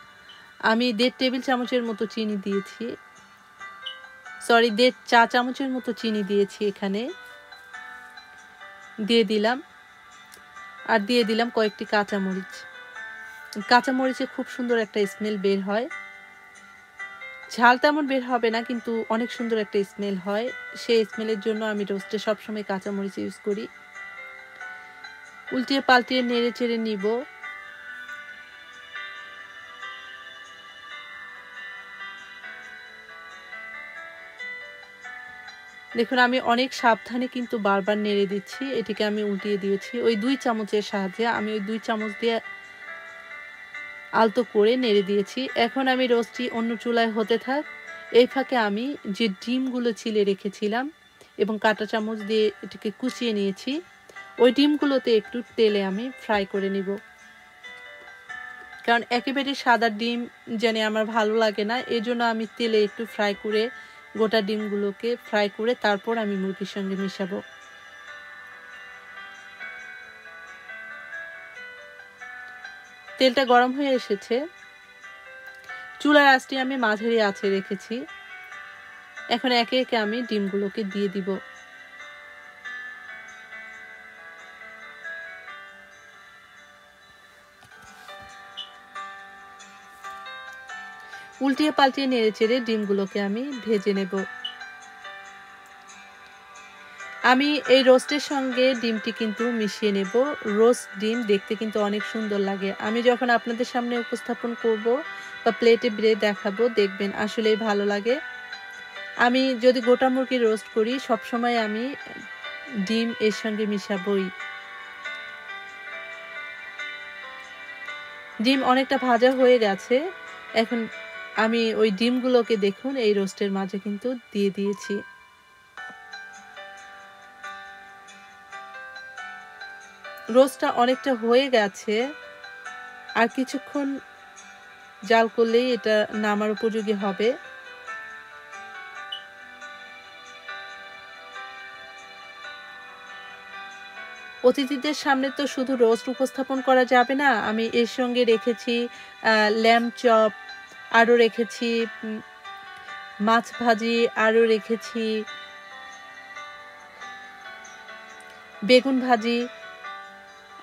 আমি দেড় টেবিল চামচের মতো চিনি দিয়েছি, সরি দেড় চা চামচের মতো চিনি দিয়েছি এখানে। দিয়ে দিলাম আর দিয়ে দিলাম কয়েকটি কাঁচামরিচ। কাঁচামরিচে খুব সুন্দর একটা স্মেল বের হয়। ঝাল তেমন বের হবে না কিন্তু অনেক সুন্দর একটা স্মেল হয়। সেই স্মেলের জন্য আমি রোস্টে সবসময় কাঁচামরিচ ইউজ করি। উল্টিয়ে পাল্টিয়ে নেড়ে চেড়ে নিব। দেখুন আমি অনেক সাবধানে কিন্তু বারবার নেড়ে দিচ্ছি। এটিকে আমি উল্টিয়ে দিয়েছি ওই দুই চামচের সাহায্যে। আমি ওই দুই চামচ দিয়ে আলতো করে নেড়ে দিয়েছি। এখন আমি রোস্টটি অন্য চুলায় হতে থাক। এই ফাঁকে আমি যে ডিমগুলো ছিলে রেখেছিলাম এবং কাঁটা চামচ দিয়ে এটিকে কুচিয়ে নিয়েছি, ওই ডিমগুলোতে একটু তেলে আমি ফ্রাই করে নিব। কারণ একেবারে সাদা ডিম জানি আমার ভালো লাগে না, এজন্য আমি তেলে একটু ফ্রাই করে গোটা ডিমগুলোকে ফ্রাই করে তারপর আমি মুরগির সঙ্গে মেশাবো। তেলটা গরম হয়ে এসেছে। চুলার আঁচটি আমি মাঝারি আঁচে রেখেছি। এখন একে একে আমি ডিমগুলোকে দিয়ে দিব। উল্টিয়ে পাল্টিয়ে নেড়ে চেড়ে ডিমগুলোকে আমি ভেজে নেব। আমি এই রোস্টের সঙ্গে ডিমটি কিন্তু মিশিয়ে নেব। রোস্ট ডিম দেখতে কিন্তু অনেক সুন্দর লাগে। আমি যখন আপনাদের সামনে উপস্থাপন করব বা প্লেটে বেড়ে দেখাবো দেখবেন আসলেই ভালো লাগে। আমি যদি গোটা মুরগি রোস্ট করি সবসময় আমি ডিম এর সঙ্গে মিশাবই। ডিম অনেকটা ভাজা হয়ে গেছে। এখন আমি ওই ডিমগুলোকে দেখুন এই রোস্টের মাঝে কিন্তু দিয়ে দিয়েছি। রোস্টটা অনেকটা হয়ে গেছে, আর কিছুক্ষণ জাল করলেই এটা নামার উপযোগী হবে। অতিথিদের সামনে তো শুধু রোস্ট উপস্থাপন করা যাবে না, আমি এর সঙ্গে রেখেছি ল্যাম্ব চপ, আরও রেখেছি মাছ ভাজি, আরও রেখেছি বেগুন ভাজি।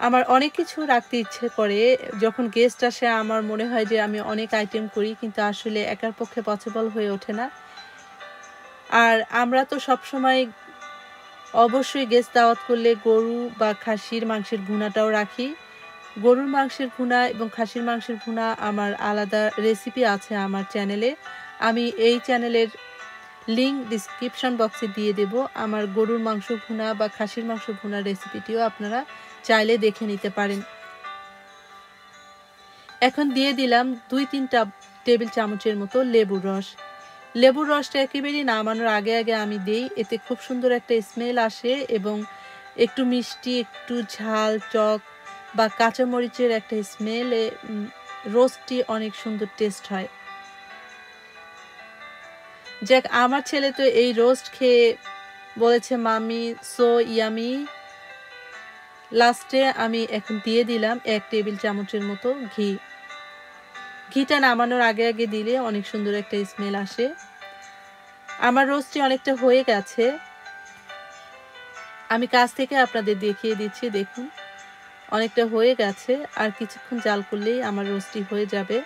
আমার অনেক কিছু রাখতে ইচ্ছে করে। যখন গেস্ট আসে আমার মনে হয় যে আমি অনেক আইটেম করি, কিন্তু আসলে একার পক্ষে পসিবল হয়ে ওঠে না। আর আমরা তো সবসময় অবশ্যই গেস্ট দাওয়াত করলে গরু বা খাসির মাংসের ভুনাটাও রাখি। গরুর মাংসের ভুনা এবং খাসির মাংসের ভুনা আমার আলাদা রেসিপি আছে আমার চ্যানেলে। আমি এই চ্যানেলের লিঙ্ক ডিসক্রিপশন বক্সে দিয়ে দেব। আমার গরুর মাংস ভুনা বা খাসির মাংস ভুনা রেসিপিটিও আপনারা চাইলে দেখে নিতে পারেন। এখন দিয়ে দিলাম দুই তিনটা টেবিল চামচের মতো লেবুর রস। লেবুর রসটা একেবারেই নামানোর আগে আগে আমি দিই, এতে খুব সুন্দর একটা স্মেল আসে এবং একটু মিষ্টি, একটু ঝাল, টক বা কাঁচামরিচের একটা স্মেলে রোস্টটি অনেক সুন্দর টেস্ট হয়। যাক আমার ছেলে তো এই রোস্ট খেয়ে বলেছে মামি সো ইয়ামি। লাস্টে আমি এখন দিয়ে দিলাম এক টেবিল চামচের মতো ঘি। ঘিটা নামানোর আগে আগে দিলে অনেক সুন্দর একটা স্মেল আসে। আমার রোস্টটি অনেকটা হয়ে গেছে। আমি কাছ থেকে আপনাদের দেখিয়ে দিচ্ছি। দেখুন অনেকটা হয়ে গেছে, আর কিছুক্ষণ জাল করলেই আমার রোস্টি হয়ে যাবে।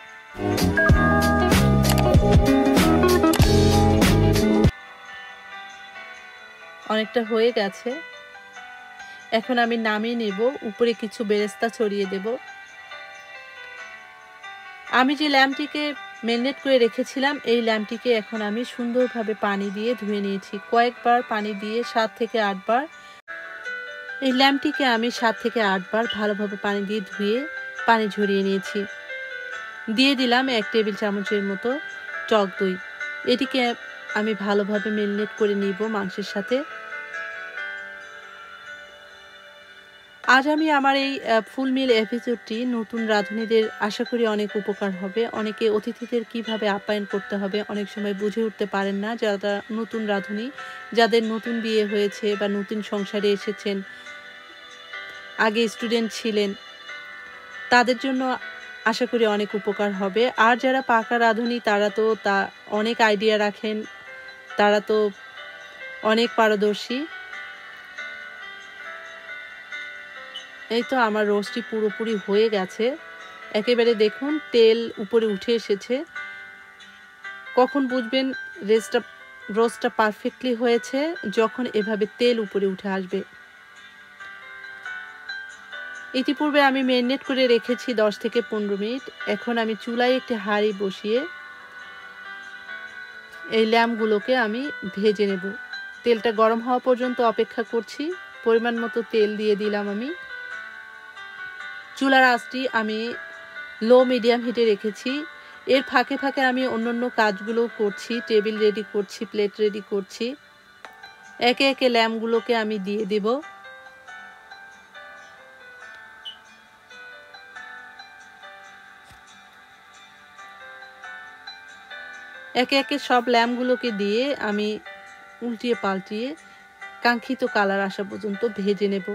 অনেকটা হয়ে গেছে, এখন আমি নামিয়ে নেব। উপরে কিছু বেরেস্তা ছড়িয়ে দেব। আমি যে ল্যাম্পটিকে ম্যারিনেট করে রেখেছিলাম এই ল্যাম্পটিকে এখন আমি সুন্দরভাবে পানি দিয়ে ধুয়ে নিয়েছি। কয়েকবার পানি দিয়ে সাত থেকে আটবার এই ল্যাম্পটিকে আমি সাত থেকে আটবার ভালোভাবে পানি দিয়ে ধুয়ে পানি ঝরিয়ে নিয়েছি। দিয়ে দিলাম এক টেবিল চামচের মতো টক দই। এটিকে আমি ভালোভাবে ম্যারিনেট করে নিব মাংসের সাথে। আজ আমি আমার এই ফুল মিল এপিসোডটি নতুন রাঁধুনিদের আশা করি অনেক উপকার হবে। অনেকে অতিথিদের কিভাবে আপ্যায়ন করতে হবে অনেক সময় বুঝে উঠতে পারেন না, যারা নতুন রাঁধুনি, যাদের নতুন বিয়ে হয়েছে বা নতুন সংসারে এসেছেন, আগে স্টুডেন্ট ছিলেন, তাদের জন্য আশা করি অনেক উপকার হবে। আর যারা পাকা রাঁধুনি তারা তো তা অনেক আইডিয়া রাখেন, তারা তো অনেক পারদর্শী। এই তো আমার রোস্টটি পুরোপুরি হয়ে গেছে। একেবারে দেখুন তেল উপরে উঠে এসেছে। কখন বুঝবেন রোস্টটা রোস্টটা পারফেক্টলি হয়েছে? যখন এভাবে তেল উপরে উঠে আসবে। ইতিপূর্বে আমি ম্যারিনেট করে রেখেছি দশ থেকে পনেরো মিনিট। এখন আমি চুলায় একটি হাঁড়ি বসিয়ে এই ল্যাম্পগুলোকে আমি ভেজে নেব। তেলটা গরম হওয়া পর্যন্ত অপেক্ষা করছি। পরিমাণ মতো তেল দিয়ে দিলাম আমি। চুলার আঁচটি আমি লো মিডিয়াম হিটে রেখেছি। এর ফাঁকে ফাঁকে আমি অন্যান্য কাজগুলো করছি, টেবিল রেডি করছি, প্লেট রেডি করছি। একে একে ল্যাম্পগুলোকে আমি দিয়ে দেব। একে একে সব ল্যাম্পগুলোকে দিয়ে আমি উল্টিয়ে পাল্টিয়ে কাঙ্ক্ষিত কালার আসা পর্যন্ত ভেজে নেব।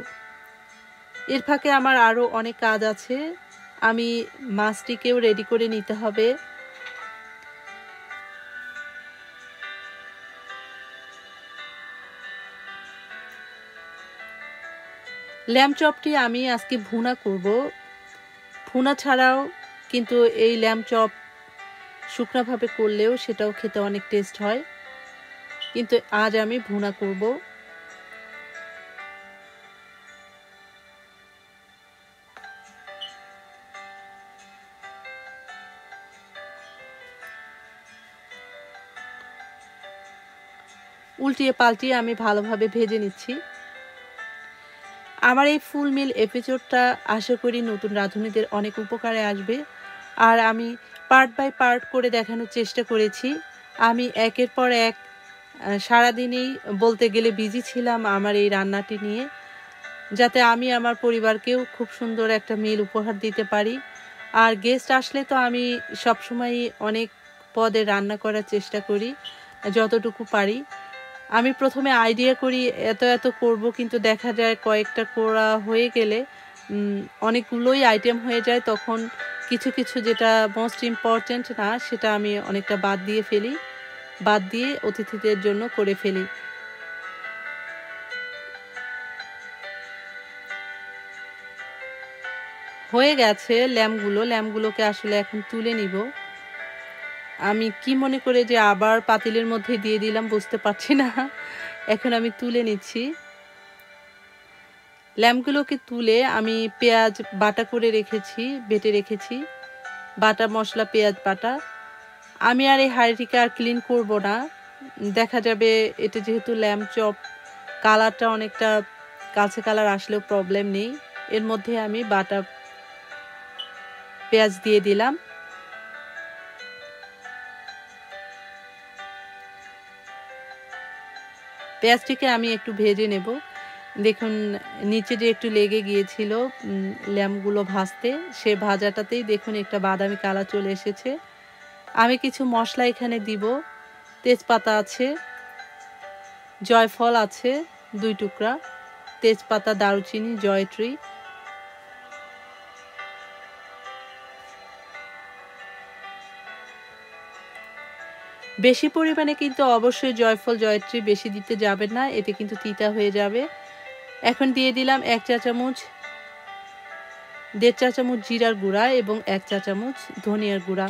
এর ফাঁকে আমার আরও অনেক কাজ আছে, আমি মাছটিকেও রেডি করে নিতে হবে। ল্যাম্প চপটি আমি আজকে ভুনা করব। ভুনা ছাড়াও কিন্তু এই ল্যাম্প চপ শুকনাভাবে করলেও সেটাও খেতে অনেক টেস্ট হয়, কিন্তু আজ আমি ভুনা করব। উল্টিয়ে পাল্টিয়ে আমি ভালোভাবে ভেজে নিচ্ছি। আমার এই ফুল মিল এপিসোডটা আশা করি নতুন রাঁধুনিদের অনেক উপকারে আসবে। আর আমি পার্ট বাই পার্ট করে দেখানোর চেষ্টা করেছি। আমি একের পর এক সারাদিনেই বলতে গেলে বিজি ছিলাম আমার এই রান্নাটি নিয়ে, যাতে আমি আমার পরিবারকেও খুব সুন্দর একটা মিল উপহার দিতে পারি। আর গেস্ট আসলে তো আমি সবসময়ই অনেক পদে রান্না করার চেষ্টা করি যতটুকু পারি। আমি প্রথমে আইডিয়া করি এত এত করব, কিন্তু দেখা যায় কয়েকটা করা হয়ে গেলে অনেকগুলোই আইটেম হয়ে যায়, তখন কিছু কিছু যেটা মোস্ট ইম্পর্ট্যান্ট না সেটা আমি অনেকটা বাদ দিয়ে ফেলি, বাদ দিয়ে অতিথিদের জন্য করে ফেলি। হয়ে গেছে ল্যাম্পগুলো, ল্যাম্পগুলোকে আসলে এখন তুলে নিব। আমি কি মনে করে যে আবার পাতিলের মধ্যে দিয়ে দিলাম বুঝতে পারছি না। এখন আমি তুলে নিচ্ছি। ল্যাম্পগুলোকে তুলে আমি পেঁয়াজ বাটা করে রেখেছি, বেটে রেখেছি, বাটা মশলা পেঁয়াজ বাটা। আমি আর এই হাঁড়িটিকে আর ক্লিন করব না। দেখা যাবে এটা যেহেতু ল্যাম্প চপ, কালারটা অনেকটা কালচে কালার আসলেও প্রবলেম নেই। এর মধ্যে আমি বাটা পেঁয়াজ দিয়ে দিলাম। পেঁয়াজটিকে আমি একটু ভেজে নেব। দেখুন নিচে যে একটু লেগে গিয়েছিল ল্যাম্পগুলো ভাজতে, সে ভাজাটাতেই দেখুন একটা বাদামি কালার চলে এসেছে। আমি কিছু মশলা এখানে দিব। তেজপাতা আছে, জয়ফল আছে দুই টুকরা, তেজপাতা, দারুচিনি, জয়ত্রী। বেশি পরিমাণে কিন্তু অবশ্যই জয়ফল জয়ত্রী বেশি দিতে যাবেন না, এতে কিন্তু তিতা হয়ে যাবে। एखन दिए दिलाम एक चा चामच देड़ चा चामच जीरार गुड़ा एवं एक चा चामच धनियार गुड़ा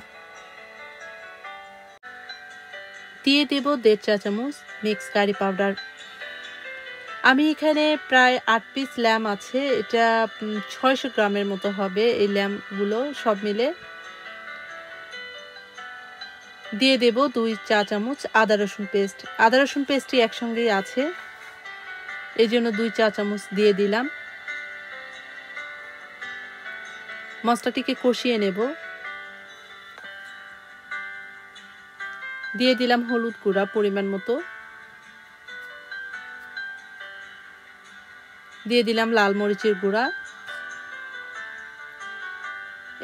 दिए देव देड़ चा चामच मिक्स कारी पाउडार। आमी एखाने प्राय आठ पिस लैम आछे एटा छयश ग्रामेर मतो होबे। एई लैमगुलो सब मिले दिए देव दुई चा चामच आदा रसुन पेस्ट। आदा रसुन पेस्टटी एकसंगेई आछे एइजोन्नो दुई चा चामच दिए दिलाम। मसलाटिके कषिये नेब। दिए दिलाम हलुद गुड़ा परिमाण मतो। दिए दिलाम लाल मरीचेर गुड़ा।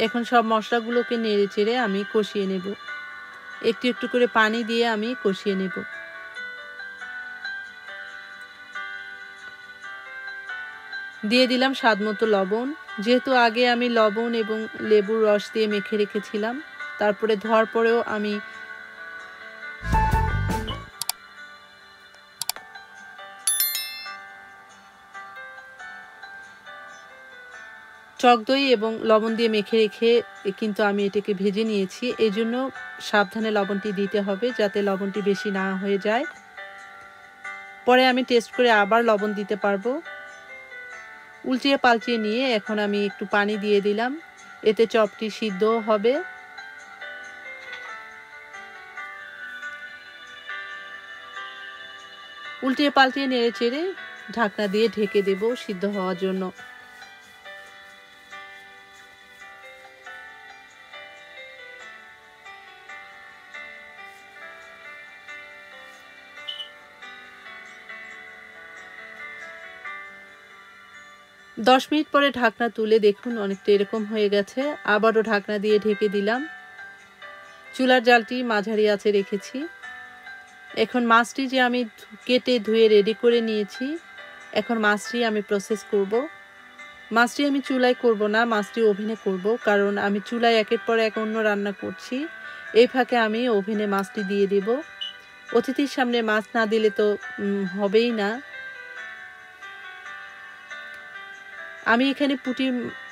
एखन सब मशलागुलोके नेड़े चेड़े आमी कषिये नेब। एकटु एकटु करे पानी दिए आमी कषिये नेब। दिए दिलाम स्वादमतो लवण। जेहेतु आगे आमी लवण एबं लेबुर रस दिए मेखे रेखेछिलाम, तारपरे धोयार परेओ आमी টক দই এবং লবণ দিয়ে মেখে রেখে কিন্তু আমি এটাকে ভেজে নিয়েছি। এজন্য সাবধানে লবণটি দিতে হবে যাতে লবণটি বেশি না হয়ে যায়। পরে আমি টেস্ট করে আবার লবণ দিতে পারবো। উল্টিয়ে পাল্টিয়ে নিয়ে এখন আমি একটু পানি দিয়ে দিলাম, এতে চপটি সিদ্ধ হবে। উল্টিয়ে পাল্টিয়ে নেড়ে চেড়ে ঢাকনা দিয়ে ঢেকে দেব সিদ্ধ হওয়ার জন্য। दस मिनट पर ढाकना तुले देखुन अनेकटा एरकम हये गेछे। आबारो ढाकना दिए ढेके दिलाम। चुलार जालटी माझारि आँचे रेखेछि। एखन माछटी जे आमी केटे धुए रेडी करे निएछि, एखन माछटी आमी प्रसेस करब। माछटी आमी चुलाय करब ना, माछटी ओभेने करब, कारण आमी चुलाय एकेर पर एक अन्य रान्ना करछि। एई फाके आमी ओभेने माछटी दिए देब। अतिथिर सामने माछ ना दिले तो हबेई ना। आमी एखाने पुटी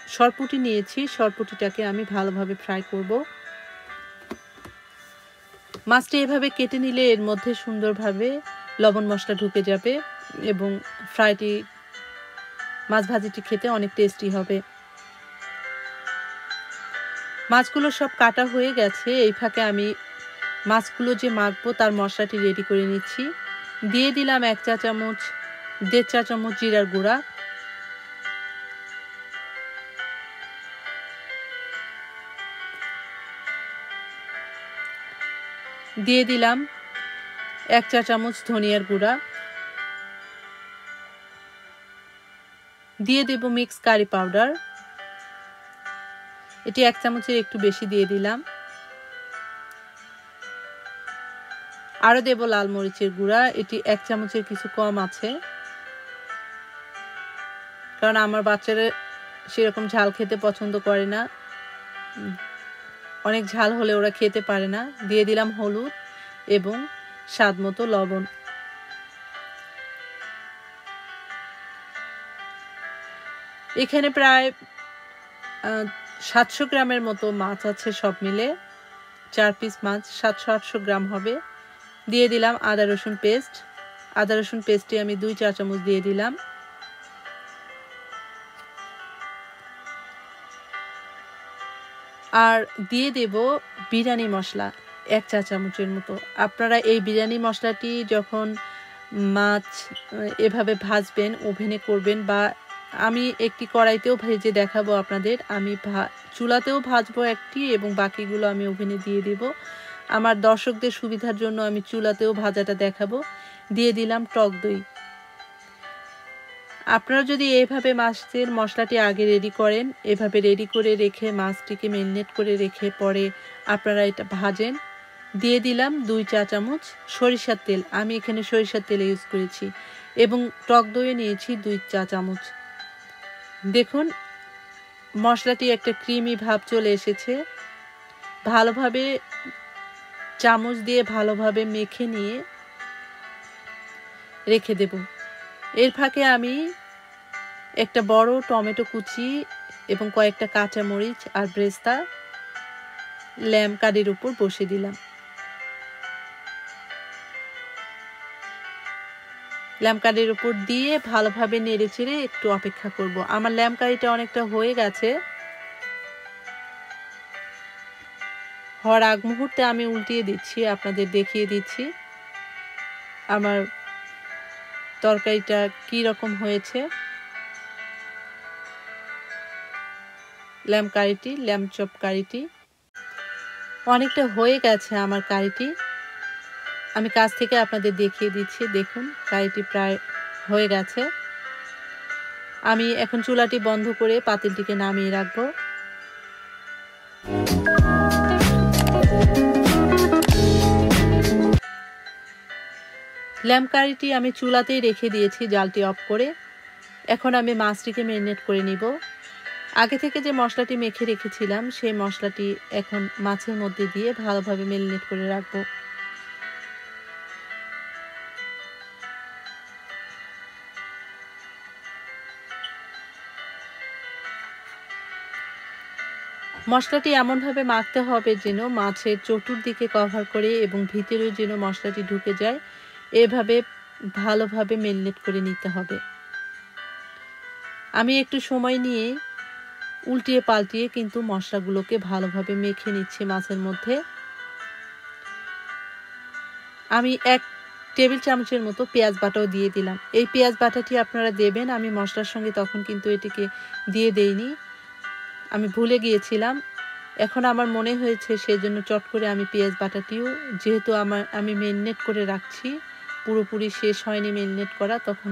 शर्पुटी निएछि, शर्पुटीटाके आमी भालोभावे फ्राई करब। माछटा एइभावे केटे निले एर मध्ये सुंदरभावे लवण मशला ढुके जाबे एबं फ्राइटी माछ भाजिटी खेते अनेक टेस्टी होबे। माछगुलो सब काटा हये गेछे। एइ फाके आमी माछगुलो जे माखबो तार मशलाटी रेडी करे निচ্ছি। दिए दिलाम एक चा चामच देড় चा चामच जिरार गुड़ा। दिए दिलाम एक चा चामच धनियार गुड़ा। दिए देब मिक्स कारी पाउडार, एटी एक चामचेर एकटु बेशी दिए दिलाम। आरो देब लाल मरीचेर गुड़ा, एटी एक चामचेर किछु कम आछे, कारण आमार बाच्चारा सेरकम झाल खेते पछन्द करे ना, अनेक झाल होले ओरा खेते पारे ना। दिए दिलाम हलुद एवं स्वाद मतो लवण। एखाने प्राय सातशो ग्रामेर मतो माछ आछे सब मिले, चार पिस माछ सातशो आठशो ग्राम होबे। दिए दिलाम आदा रसुन पेस्ट। आदा रसुन पेस्टटी आमी दुई चा चामच दिए दिलाम। और दिए देव बिरियानी मशला एक चा चामचर मतो। अपनारा ये बिरियानी मशलाटी जखन माछ एभावे भाजबेन ओभेने करबेन बा आमी एकटी कड़ाइतेओ भेजे देखाबो आपनादेर। आमी चुलातेओ भाजबो एकटी एबं बाकीगुलो आमी ओभेने दिए देब। आमार दर्शकदेर सुविधार जोन्नो आमी चुलातेओ भाजाटा देखाबो। दिए दिलाम टक दई। আপনারা যদি এইভাবে মাছের মশলাটি আগে রেডি করেন, এভাবে রেডি করে রেখে মাছটিকে মেরিনেট করে রেখে পরে আপনারা এটা ভাজেন। দিয়ে দিলাম দুই চা চামচ সরিষার তেল। আমি এখানে সরিষার তেল ইউজ করেছি এবং টক দই নিয়েছি দুই চা চামচ। দেখুন মশলাটি একটা ক্রিমি ভাব চলে এসেছে। ভালোভাবে চামচ দিয়ে ভালোভাবে মেখে নিয়ে রেখে দেব। एर फाके आमी एक बड़ो टमेटो कुचि एवं कयेकटा काँचा मरीच और ब्रेस्ता लैम काडेर ऊपर बसिए दिलाम। लैम काडेर ऊपर दिए भालोभाबे नेड़े चेड़े एकटु अपेक्षा करब। आमार लैम कारीटा अनेकटा हये गेछे। हर आग मुहूर्ते आमी उल्टिए दिच्छी, आपनादेर देखिए दिच्छी आमार तरकारीटा कि रकम हयेछे। लैम कारीटी लैम चप कारीटी अनेकटा हये गेछे। आमार कारीटी आमी काछ थेके आपनादेर देखिए दिच्छी। देखुन कारीटी प्राय हये गेछे। आमी एखन चुलाटी बंध करे पातिलटिके नामिये राखब। लैम कारीटी आमी चुलातेई रेखे दिएछि जालटी अफ करे। एखन आमी माछटिके मेरिनेट करे निब। आगे थेके जे मशलाटी मेखे रेखेछिलाम सेई मशलाटी एखन माछेर मध्य दिए भालोभाबे मेरिनेट करे राखब। मशलाटी एमन भावे माखते हबे जेन माछेर चतुर्दिके कभार करे एबं भितरेओ जेन मशलाटी ढुके जाय, एभावे भालोभावे मेरिनेट करे निते हबे। आमी एकटु समय निये उल्टिए पाल्टिए किन्तु मशलागुलोके भालोभावे मेखे निच्छी माछेर मধ্যে। आमी एक टेबिल चामचेर मतो पेंयाज बाटाओ दिए दिलाम। एई पेंयाज बाटाटी आपनारा देबेन, आमी मशलार संगे तखन किन्तु एटिके दिए देइनि, आमी भूले गिएछिलाम। एखन आमार मने हयेछे सेइजন্য चट करे आमी पेंयाज बाटाटिও जेहेतु आमार आमी मेरिनेट करे राखছি, पुरोपुরি शेष হয়নি মেরিনেট করা, তখন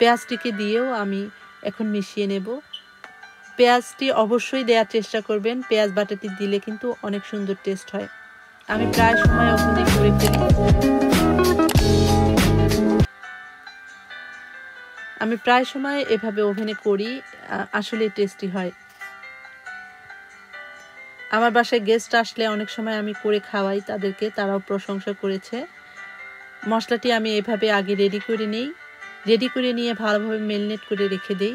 পেঁয়াজটিকে দিয়েও আমি এখন মিশিয়ে নেব। পেঁয়াজটি অবশ্যই দেওয়ার চেষ্টা করবেন, পেঁয়াজ বাটাটি দিলে কিন্তু অনেক সুন্দর টেস্ট হয়। আমি প্রায় সময় ওখানে করে ফেলি। আমি প্রায় সময় এভাবে ওভেনে করি, আসলে টেস্টি হয়। আমার বাসায় গেস্ট আসলে অনেক সময় আমি করে খাওয়াই তাদেরকে, তারাও প্রশংসা করেছে। মশলাটি আমি এভাবে আগে রেডি করে নেই, রেডি করে নিয়ে ভালোভাবে মেরিনেট করে রেখে দেই।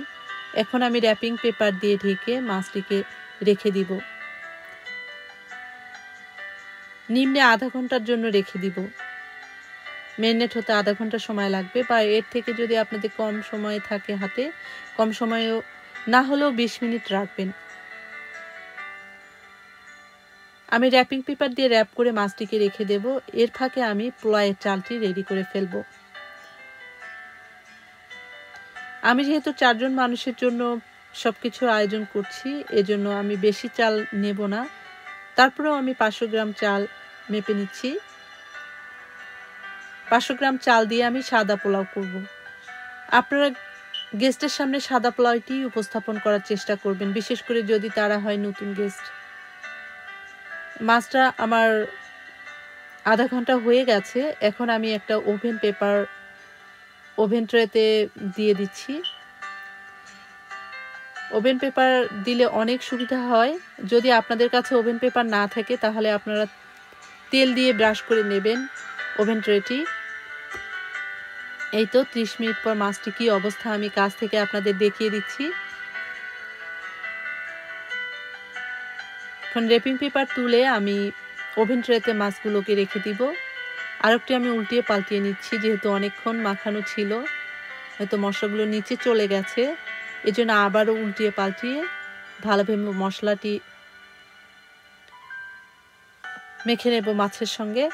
এখন আমি র্যাপিং পেপার দিয়ে ঢেকে মাছটিকে রেখে দিব, নিম্নে আধা ঘন্টার জন্য রেখে দিব। মেরিনেট হতে আধা ঘন্টা সময় লাগবে, বা এর থেকে যদি আপনাদের কম সময় থাকে হাতে, কম সময়ও না হলেও বিশ মিনিট রাখবেন। आमी रैपिंग पेपर दिए रैप करे माछटिके रेखे देव। एर फाँके आमी पोलाओयेर चालटी रेडी करे फेलबो। आमी जेहेतु चारजन मानुषेर जोन्नो सबकिछु आयोजन करछि, एजोन्नो आमी बेशी चाल नेब ना, तारपरेও आमी पाँचशो ग्राम चाल मेपे निচ্ছি। पाँचशो ग्राम चाल दिए आमी सादा पोलाও করব। আপনারা गेस्टर सामने सादा पोलाওটি উপস্থাপন করার চেষ্টা করবেন, বিশেষ করে যদি তারা হয় নতুন गेस्ट। মাছটা আমার আধা ঘন্টা হয়ে গেছে। এখন আমি একটা ওভেন পেপার ওভেন ট্রেতে দিয়ে দিচ্ছি। ওভেন পেপার দিলে অনেক সুবিধা হয়। যদি আপনাদের কাছে ওভেন পেপার না থাকে তাহলে আপনারা তেল দিয়ে ব্রাশ করে নেবেন ওভেন ট্রেটি। এই তো ত্রিশ মিনিট পর মাছটি কি অবস্থা আমি কাছ থেকে আপনাদের দেখিয়ে দিচ্ছি। रैपिंग पेपर तुले आमी ओभेन ट्रेते माछगुलोके रेखे दिब। आरेकटी आमी उल्टिए पाल्टिए निচ্ছি, जेहेतु अनेकक्षण माखानो छिलो, हयतो मशलागुलो नीचे चले गेछे, एजोन्नो आबारो उल्टिए पाल्टिए भालोभाबे मशलाटी मेखे नेब माছের সঙ্গে।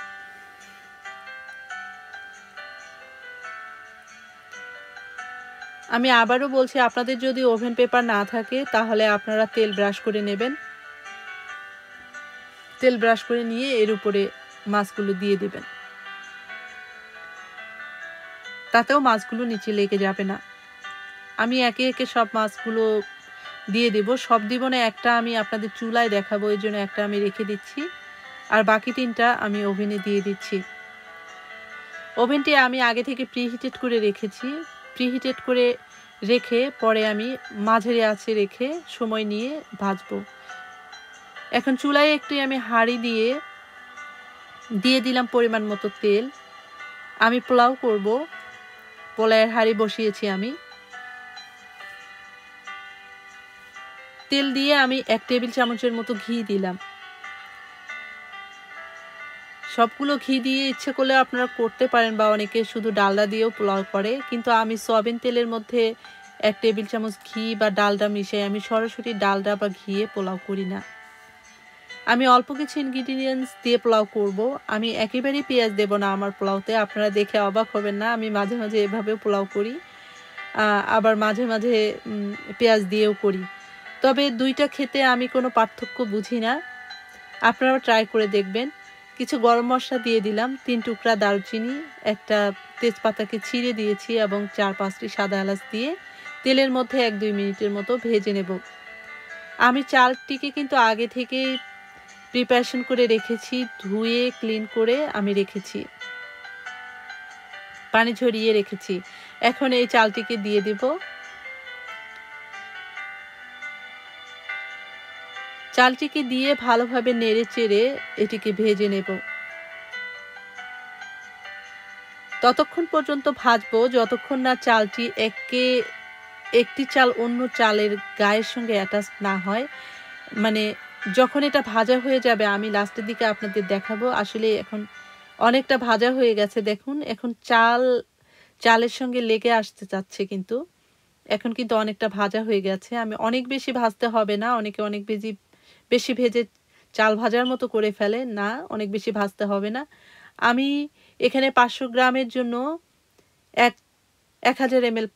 आमी आबारो बोलছি, আপনাদের যদি ওভেন পেপার না থাকে তাহলে আপনারা তেল ব্রাশ করে নেবেন। तेल ब्राश करे निये एर उपरे माछगुलो दिए दिबेन, तातेओ माछगुलो नीचे लेगे जाबे ना। आमी एके एके सब माछगुलो दिए देब, सब देब ना, एकटा आमी आपनादेर चुलाय देखाबो, एर जोन्नो एकटा आमी रेखे दिच्छि आर बाकी तीनटा आमी ओभेने दिए दिच्छि। ओभेनटी आमी आगे थेके प्रिहिटेड करे रेखेछि। प्रिहिटेड करे रेखे परे आमी माझारि आँचे रेखे समय निये भाजबो। एखन चूलाय एकटी आमी हाड़ी दिए दिए दिलाम परिमाण मतो तेल। आमी पोलाओ करब, पोलाओयेर हाड़ी बसिएछि। आमी तेल दिए आमी एक टेबिल चामचের মতো घी दिलाम। সবগুলো ঘি দিয়ে ইচ্ছে করলে আপনারা করতে পারেন বা অনেকে শুধু ডালডা দিয়েও পোলাও করে, কিন্তু আমি সয়াবিন তেলের মধ্যে এক টেবিল চামচ ঘি বা ডালডা মিশিয়ে আমি সরাসরি ডালডা বা ঘিয়ে পোলাও করি না। আমি অল্প কিছু ইনগ্রেডিয়েন্টস দিয়ে পোলাও করব। আমি একেবারে পেঁয়াজ দেব না আমার পোলাওতে, আপনারা দেখে অবাক হবেন না, আমি মাঝে মাঝে এভাবে পোলাও করি আবার মাঝে মাঝে পেঁয়াজ দিয়েও করি। তবে দুইটা খেতে আমি কোনো পার্থক্য বুঝি না, আপনারা ট্রাই করে দেখবেন। কিছু গরম মশলা দিয়ে দিলাম, তিন টুকরা দারুচিনি, একটা তেজপাতাকে ছিঁড়ে দিয়েছি এবং চার পাঁচটি সাদা এলাচ দিয়ে তেলের মধ্যে এক দুই মিনিটের মতো ভেজে নেব। আমি চালটিকে কিন্তু আগে থেকে প্রিপারেশন করে রেখেছি, ধুয়ে ক্লিন করে আমি রেখেছি, পানি ঝরিয়ে রেখেছি। এখন এই চালটিকে দিয়ে দেব। চালটিকে দিয়ে ভালোভাবে নেড়ে চেড়ে এটিকে ভেজে নেব, ততক্ষণ পর্যন্ত ভাজবো যতক্ষণ না চালটি একে একটি চাল অন্য চালের গায়ের সঙ্গে অ্যাটাচ না হয়। মানে যখন এটা ভাজা হয়ে যাবে আমি লাস্টের দিকে আপনাদের দেখাবো। আসলে এখন অনেকটা ভাজা হয়ে গেছে, দেখুন এখন চাল চালের সঙ্গে লেগে আসতে চাচ্ছে, কিন্তু এখন কিন্তু অনেকটা ভাজা হয়ে গেছে। আমি অনেক বেশি ভাজতে হবে না, অনেকে অনেক বেশি বেশি ভেজে চাল ভাজার মতো করে ফেলে, না অনেক বেশি ভাজতে হবে না। আমি এখানে পাঁচশো গ্রামের জন্য এক এক হাজার এমএল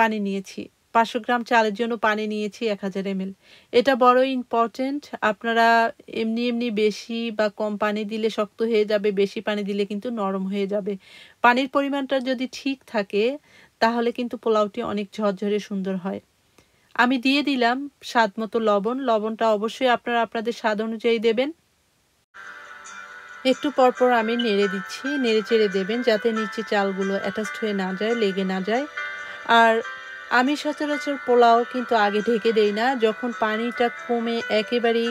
পানি নিয়েছি, পাঁচশো গ্রাম চালের জন্য পানি নিয়েছি এক হাজার এমএল। এটা বড় ইম্পর্টেন্ট, আপনারা এমনি এমনি বেশি বা কম পানি দিলে শক্ত হয়ে যাবে, বেশি পানি দিলে কিন্তু নরম হয়ে যাবে। পানির পরিমাণটা যদি ঠিক থাকে তাহলে কিন্তু পোলাওটি অনেক ঝরঝরে সুন্দর হয়। আমি দিয়ে দিলাম স্বাদ মতো লবণ, লবণটা অবশ্যই আপনারা আপনাদের স্বাদ অনুযায়ী দেবেন। একটু পরপর আমি নেড়ে দিচ্ছি, নেড়ে চেড়ে দেবেন যাতে নিচে চালগুলো অ্যাটাচড হয়ে না যায়, লেগে না যায়। আর আমি সচরাচর পোলাও কিন্তু আগে ঢেকে দেই না, যখন পানিটা কমে একেবারেই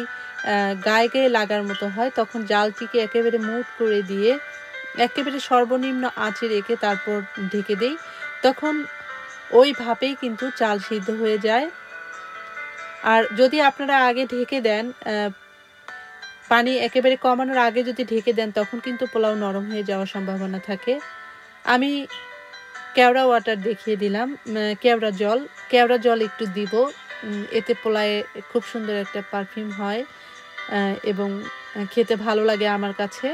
গায়ে গায়ে লাগার মতো হয় তখন জালটিকে একেবারে মুট করে দিয়ে একেবারে সর্বনিম্ন আঁচে রেখে তারপর ঢেকে দেই, তখন ওই ভাপেই কিন্তু চাল সিদ্ধ হয়ে যায়। আর যদি আপনারা আগে ঢেকে দেন, পানি একেবারে কমানোর আগে যদি ঢেকে দেন তখন কিন্তু পোলাও নরম হয়ে যাওয়ার সম্ভাবনা থাকে। আমি কেওড়া ওয়াটার দেখিয়ে দিলাম, কেওড়া জল, কেওড়া জল একটু দিব, এতে পোলায়ে খুব সুন্দর একটা পারফিউম হয় এবং খেতে ভালো লাগে আমার কাছে।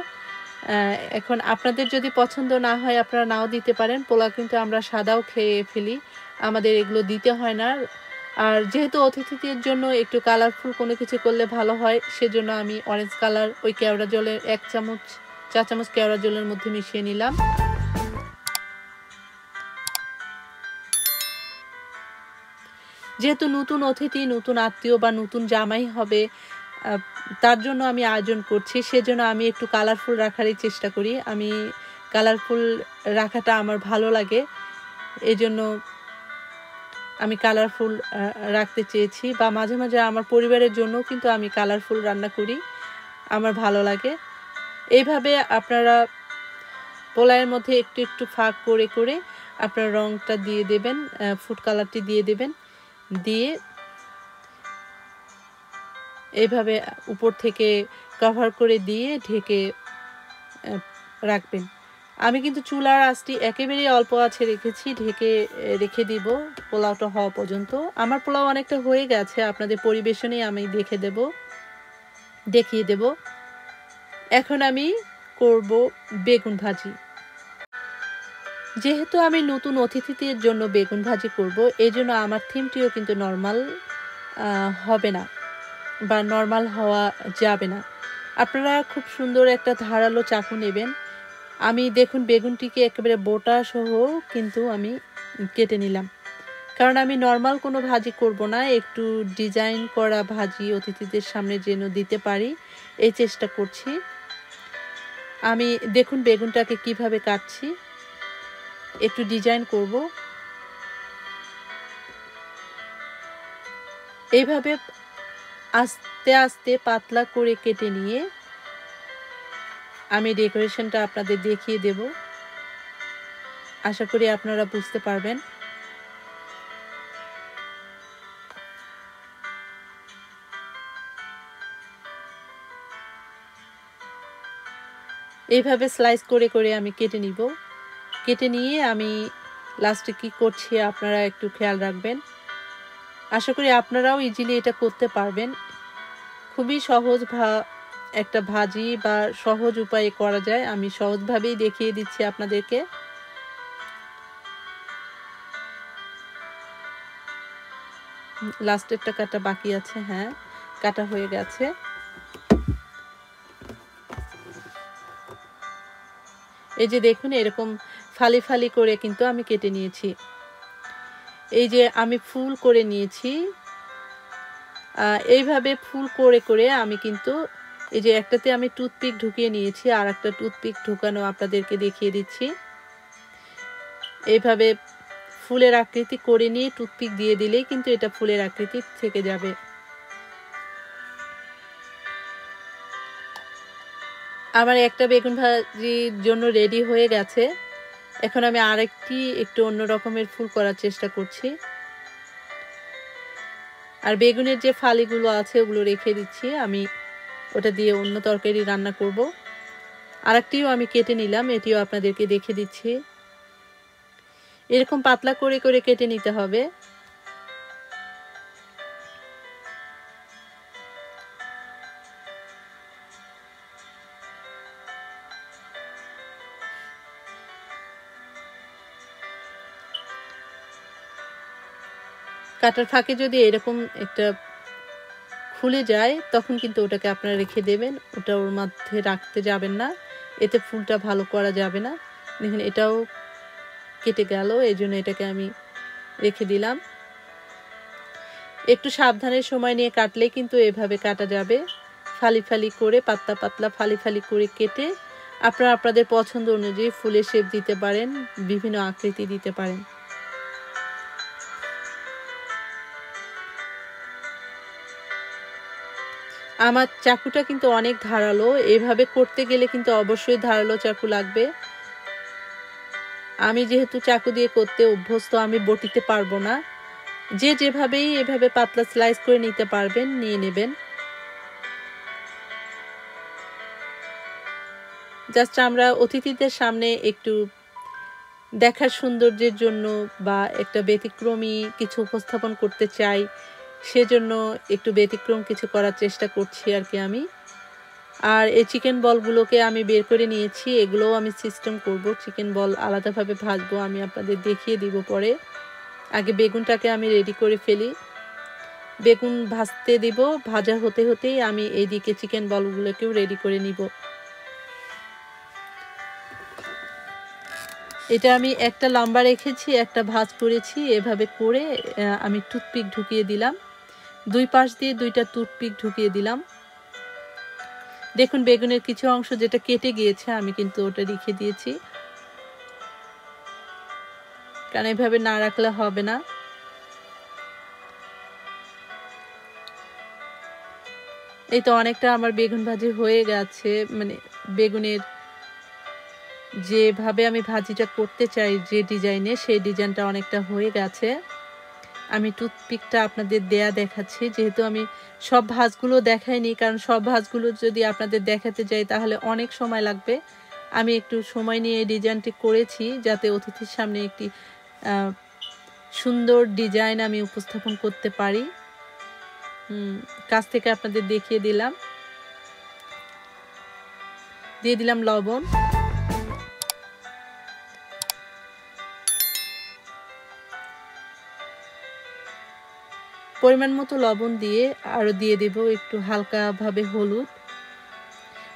এখন আপনাদের যদি পছন্দ না হয় আপনারা নাও দিতে পারেন, পোলাও কিন্তু আমরা সাদাও খেয়ে ফেলি, আমাদের এগুলো দিতে হয় না। আর যেহেতু অতিথিদের জন্য একটু কালারফুল কোনো কিছু করলে ভালো হয়, সেজন্য আমি অরেঞ্জ কালার ওই কেওড়া জলের এক চামচ চা চামচ কেওড়া জলের মধ্যে মিশিয়ে নিলাম। যেহেতু নতুন অতিথি, নতুন আত্মীয় বা নতুন জামাই হবে তার জন্য আমি আয়োজন করছি, সেজন্য আমি একটু কালারফুল রাখারই চেষ্টা করি। আমি কালারফুল রাখাটা আমার ভালো লাগে, এই জন্য আমি কালারফুল রাখতে চেয়েছি। বা মাঝে মাঝে আমার পরিবারের জন্য কিন্তু আমি কালারফুল রান্না করি, আমার ভালো লাগে। এইভাবে আপনারা পোলাওয়ের মধ্যে একটু একটু ফাঁক করে করে আপনার রঙটা দিয়ে দেবেন, ফুড কালারটি দিয়ে দেবেন, দিয়ে এভাবে উপর থেকে কভার করে দিয়ে ঢেকে রাখবেন। আমি কিন্তু চুলার আঁচটি একেবারেই অল্প আছে রেখেছি, ঢেকে রেখে দিব পোলাওটা হওয়া পর্যন্ত। আমার পোলাও অনেকটা হয়ে গেছে, আপনাদের পরিবেশনে আমি দেখে দেব, দেখিয়ে দেব। এখন আমি করব বেগুন ভাজি। যেহেতু আমি নতুন অতিথিদের জন্য বেগুন ভাজি করব, এই জন্য আমার থিমটিও কিন্তু নর্মাল হবে না বা নর্মাল হওয়া যাবে না। আপনারা খুব সুন্দর একটা ধারালো চাকু নেবেন। আমি দেখুন বেগুনটিকে একেবারে বোটা সহ কিন্তু আমি কেটে নিলাম, কারণ আমি নর্মাল কোনো ভাজি করব না, একটু ডিজাইন করা ভাজি অতিথিদের সামনে যেন দিতে পারি এই চেষ্টা করছি। আমি দেখুন বেগুনটাকে কিভাবে কাটছি, একটু ডিজাইন করব। এইভাবে আস্তে আস্তে পাতলা করে কেটে নিয়ে আমি ডেকোরেশনটা আপনাদের দেখিয়ে দেব, আশা করি আপনারা বুঝতে পারবেন। এইভাবে স্লাইস করে করে আমি কেটে নিব। কেটে নিয়ে আমি লাস্টে কি করছি আপনারা একটু খেয়াল রাখবেন। আশা করি আপনারাও ইজিলি এটা করতে পারবেন। খুবই সহজ ভা একটা ভাজি বা সহজ উপায়ে করা যায়। আমি সহজভাবেই দেখিয়ে দিচ্ছি আপনাদেরকে। লাস্টেরটা কাটা বাকি আছে, হ্যাঁ কাটা হয়ে গেছে। এই যে দেখুন এরকম ফালি ফালি করে কিন্তু আমি কেটে নিয়েছি। এই যে আমি ফুল করে নিয়েছি, এইভাবে ফুল করে করে আমি কিন্তু এই যে একটাতে আমি টুথপিক ঢুকিয়ে নিয়েছি, আর একটা টুথপিক ঢুকানো আপনাদেরকে দেখিয়ে দিচ্ছি। এইভাবে ফুলের আকৃতি করে নিয়ে টুথপিক দিয়ে দিলেই কিন্তু এটা ফুলের আকৃতি থেকে যাবে। আমার একটা বেগুন ভাজির জন্য রেডি হয়ে গেছে। এখন আমি আরেকটি একটু অন্য রকমের ফুল করার চেষ্টা করছি। আর বেগুনের যে ফালিগুলো আছে ওগুলো রেখে দিচ্ছি, আমি ওটা দিয়ে অন্য তরকারি রান্না করব। আরেকটিও আমি কেটে নিলাম, এটিও আপনাদেরকে দেখে দিচ্ছি। এরকম পাতলা করে করে কেটে নিতে হবে। কাটার ফাঁকে যদি এরকম একটা ফুলে যায় তখন কিন্তু ওটাকে আপনারা রেখে দেবেন, ওটা ওর মধ্যে রাখতে যাবেন না, এতে ফুলটা ভালো করা যাবে না। দেখুন এটাও কেটে গেল, এই জন্য এটাকে আমি রেখে দিলাম। একটু সাবধানের সময় নিয়ে কাটলে কিন্তু এভাবে কাটা যাবে। ফালি ফালি করে পাতলা পাতলা ফালি ফালি করে কেটে আপনারা আপনাদের পছন্দ অনুযায়ী ফুলের শেপ দিতে পারেন, বিভিন্ন আকৃতি দিতে পারেন। আমার চাকুটা কিন্তু অনেক ধারালো, এভাবে করতে গেলে কিন্তু অবশ্যই ধারালো চাকু লাগবে। আমি যেহেতু চাকু দিয়ে করতে অভ্যস্ত, আমি বটিতে পারবো না। যে যেভাবেই এভাবে পাতলা স্লাইস করে নিতে পারবেন, নিয়ে নেবেন। জাস্ট আমরা অতিথিদের সামনে একটু দেখার সৌন্দর্যের জন্য বা একটা ব্যতিক্রমী কিছু উপস্থাপন করতে চাই, সেজন্য একটু ব্যতিক্রম কিছু করার চেষ্টা করছি আর কি আমি। আর এই চিকেন বলগুলোকে আমি বের করে নিয়েছি, এগুলোও আমি সিস্টেম করব। চিকেন বল আলাদাভাবে ভাজবো, আমি আপনাদের দেখিয়ে দিব পরে। আগে বেগুনটাকে আমি রেডি করে ফেলি। বেগুন ভাজতে দিব, ভাজা হতে হতেই আমি এইদিকে চিকেন বলগুলোকেও রেডি করে নিব। এটা আমি একটা লম্বা রেখেছি, একটা ভাঁজ করেছি। এভাবে করে আমি টুথপিক ঢুকিয়ে দিলাম, দুই পাশ দিয়ে দুইটা টুথপিক ঢুকিয়ে দিলাম। দেখুন বেগুনের কিছু অংশ যেটা কেটে গিয়েছে আমি কিন্তু ওটা রেখে দিয়েছি, কারণ এভাবে না রাখলে হবে না। এই তো অনেকটা আমার বেগুন ভাজি হয়ে গেছে। মানে বেগুনের যেভাবে আমি ভাজিটা করতে চাই, যে ডিজাইনে, সেই ডিজাইনটা অনেকটা হয়ে গেছে। আমি টুথপিকটা আপনাদের দেয়া দেখাচ্ছি, যেহেতু আমি সব ভাঁজগুলো দেখাইনি, কারণ সব ভাঁজগুলো যদি আপনাদের দেখাতে যাই তাহলে অনেক সময় লাগবে। আমি একটু সময় নিয়ে এই ডিজাইনটি করেছি, যাতে অতিথির সামনে একটি সুন্দর ডিজাইন আমি উপস্থাপন করতে পারি। হুম কাছ থেকে আপনাদের দেখিয়ে দিলাম। দিয়ে দিলাম লবণ, পরিমাণ মতো লবণ দিয়ে আরও দিয়ে দেব একটু হালকাভাবে হলুদ।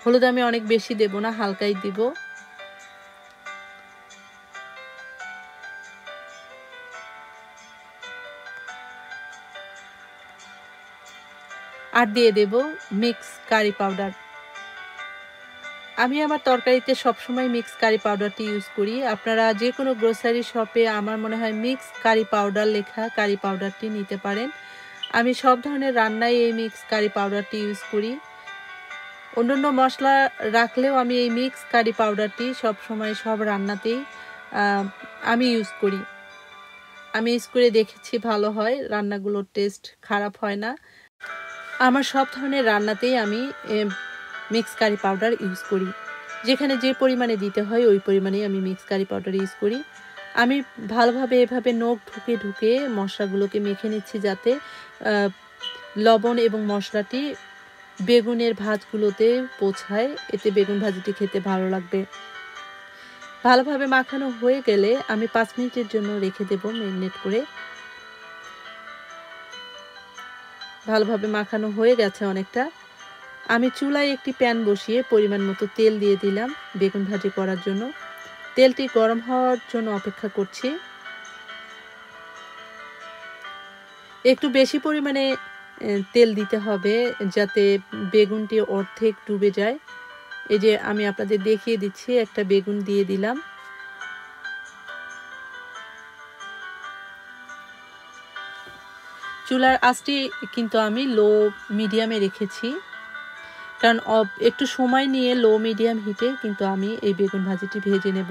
হলুদ আমি অনেক বেশি দেব না, হালকাই দেব। আর দিয়ে দেব মিক্স কারি পাউডার। আমি আমার তরকারিতে সবসময় মিক্স কারি পাউডারটি ইউজ করি। আপনারা যে কোনো গ্রোসারি শপে আমার মনে হয় মিক্স কারি পাউডার লেখা কারি পাউডারটি নিতে পারেন। আমি সব ধরনের রান্নায় এই মিক্স কারি পাউডারটি ইউজ করি। অন্যান্য মশলা রাখলেও আমি এই মিক্স কারি পাউডারটি সবসময় সব রান্নাতেই আমি ইউজ করি। আমি ইউজ করে দেখেছি ভালো হয়, রান্নাগুলোর টেস্ট খারাপ হয় না। আমার সব ধরনের রান্নাতেই আমি মিক্স কারি পাউডার ইউজ করি। যেখানে যে পরিমাণে দিতে হয় ওই পরিমাণেই আমি মিক্স কারি পাউডার ইউজ করি। আমি ভালোভাবে এভাবে নখ ঢুকে ঢুকে মশলাগুলোকে মেখে নিচ্ছি যাতে লবণ এবং মশলাটি বেগুনের ভাজগুলোতে পৌঁছায়, এতে বেগুন ভাজিটি খেতে ভালো লাগবে। ভালোভাবে মাখানো হয়ে গেলে আমি পাঁচ মিনিটের জন্য রেখে দেব ম্যারিনেট করে। ভালোভাবে মাখানো হয়ে গেছে অনেকটা। আমি চুলায় একটি প্যান বসিয়ে পরিমাণ মতো তেল দিয়ে দিলাম বেগুন ভাজি করার জন্য। তেলটি গরম হওয়ার জন্য অপেক্ষা করছি। একটু বেশি পরিমাণে তেল দিতে হবে যাতে বেগুনটি অর্ধেক ডুবে যায়। এই যে আমি আপনাদের দেখিয়ে দিচ্ছি, একটা বেগুন দিয়ে দিলাম। চুলার আঁচটি কিন্তু আমি লো মিডিয়ামে রেখেছি, কারণ একটু সময় নিয়ে লো মিডিয়াম হিটে কিন্তু আমি এই বেগুন ভাজিটি ভেজে নেব।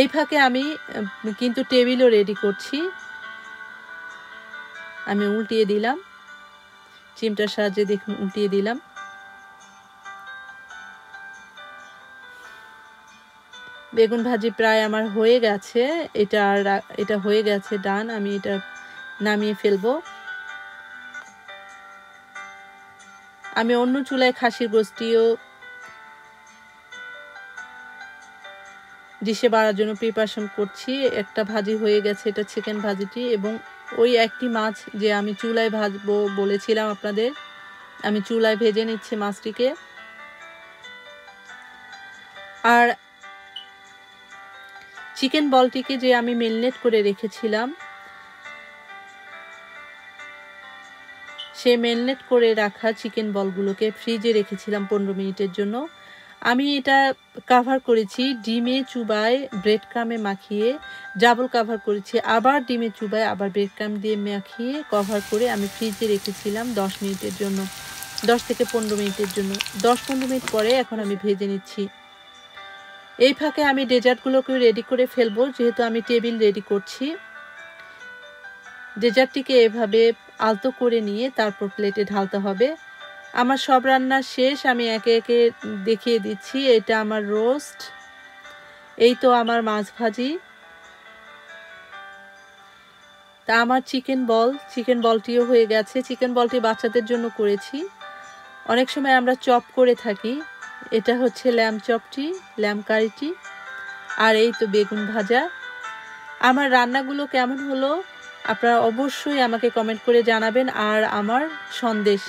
এই ফাঁকে আমি কিন্তু টেবিলও রেডি করছি। আমি উল্টিয়ে দিলাম, চিমটার সাহায্যে দেখুন উল্টিয়ে দিলাম। বেগুন ভাজি প্রায় আমার হয়ে গেছে, এটা এটা হয়ে গেছে ডান। আমি এটা নামিয়ে ফেলবো। আমি অন্য চুলায় খাসির গোষ্ঠীও ডিশে বাড়ার জন্য প্রিপারেশন করছি। একটা ভাজি হয়ে গেছে, এটা চিকেন ভাজিটি, এবং ওই একটি মাছ যে আমি চুলায় ভাজবো বলেছিলাম আপনাদের, আমি চুলায় ভেজে নিচ্ছি মাছটিকে। আর চিকেন বলটিকে যে আমি মেরিনেট করে রেখেছিলাম, সে মেরিনেট করে রাখা চিকেন বলগুলোকে ফ্রিজে রেখেছিলাম পনেরো মিনিটের জন্য। আমি এটা কাভার করেছি ডিমে চুবায় ব্রেড ক্রামে মাখিয়ে, ডাবল কাভার করেছি। আবার ডিমে চুবায় আবার ব্রেড ক্রাম দিয়ে মাখিয়ে কভার করে আমি ফ্রিজে রেখেছিলাম দশ মিনিটের জন্য, দশ থেকে পনেরো মিনিটের জন্য। দশ পনেরো মিনিট পরে এখন আমি ভেজে নিচ্ছি। এই ফাঁকে আমি ডেজার্টগুলোকেও রেডি করে ফেলবো, যেহেতু আমি টেবিল রেডি করছি। ডেজার্টটিকে এভাবে আলতো করে নিয়ে তারপর প্লেটে ঢালতে হবে। আমার সব রান্না শেষ, আমি একে একে দেখিয়ে দিচ্ছি। এটা আমার রোস্ট, এই তো আমার মাছ ভাজি, তা আমার চিকেন বল, চিকেন বলটিও হয়ে গেছে। চিকেন বলটি বাচ্চাদের জন্য করেছি, অনেক সময় আমরা চপ করে থাকি। এটা হচ্ছে ল্যাম চপটি, ল্যাম কারিটি, আর এই তো বেগুন ভাজা। আমার রান্নাগুলো কেমন হলো আপনারা অবশ্যই আমাকে কমেন্ট করে জানাবেন। আর আমার সন্দেশ,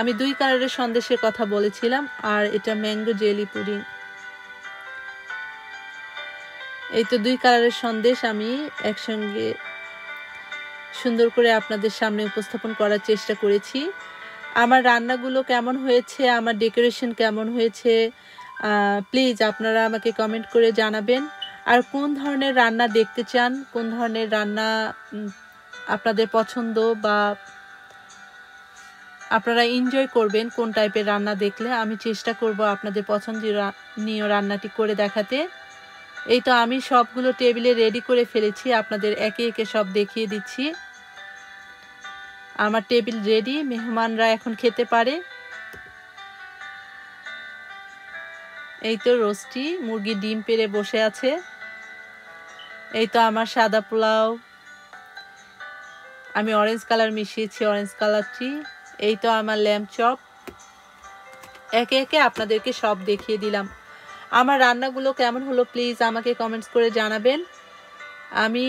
আমি দুই কালারের সন্দেশের কথা বলেছিলাম, আর এটা ম্যাঙ্গো জেলি পুডিং। এই তো দুই কালারের সন্দেশ আমি একসঙ্গে সুন্দর করে আপনাদের সামনে উপস্থাপন করার চেষ্টা করেছি। আমার রান্নাগুলো কেমন হয়েছে, আমার ডেকোরেশন কেমন হয়েছে, প্লিজ আপনারা আমাকে কমেন্ট করে জানাবেন। আর কোন ধরনের রান্না দেখতে চান, কোন ধরনের রান্না আপনাদের পছন্দ বা আপনারা এনজয় করবেন, কোন টাইপের রান্না দেখলে আমি চেষ্টা করব আপনাদের পছন্দনীয় রান্নাটি করে দেখাতে। এই তো আমি সবগুলো টেবিলে রেডি করে ফেলেছি, আপনাদের একে একে সব দেখিয়ে দিচ্ছি। আমার টেবিল রেডি, মেহমানরা এখন খেতে পারে। এই তো রোস্টি, মুরগি ডিম পেড়ে বসে আছে। এই তো আমার সাদা পোলাও, আমি অরেঞ্জ কালার মিশিয়েছি, অরেঞ্জ কালারটি। এই তো আমার ল্যাম্প চপ, একে একে আপনাদেরকে সব দেখিয়ে দিলাম। আমার রান্নাগুলো কেমন হলো প্লিজ আমাকে কমেন্টস করে জানাবেন। আমি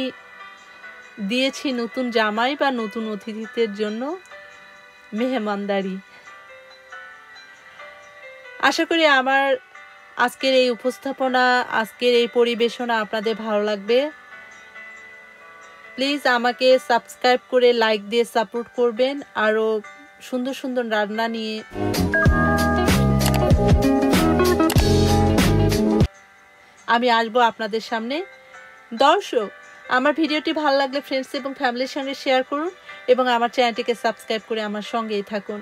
দিয়েছি নতুন জামাই বা নতুন অতিথিদের জন্য মেহমানদারি। আশা করি আমার আজকের এই উপস্থাপনা, আজকের এই পরিবেশনা আপনাদের ভালো লাগবে। প্লিজ আমাকে সাবস্ক্রাইব করে লাইক দিয়ে সাপোর্ট করবেন। আরও সুন্দর সুন্দর রান্না নিয়ে আমি আসবো আপনাদের সামনে। দর্শক, আমার ভিডিওটি ভালো লাগলে ফ্রেন্ডস এবং ফ্যামিলির সঙ্গে শেয়ার করুন এবং আমার চ্যানেলটিকে সাবস্ক্রাইব করে আমার সঙ্গেই থাকুন।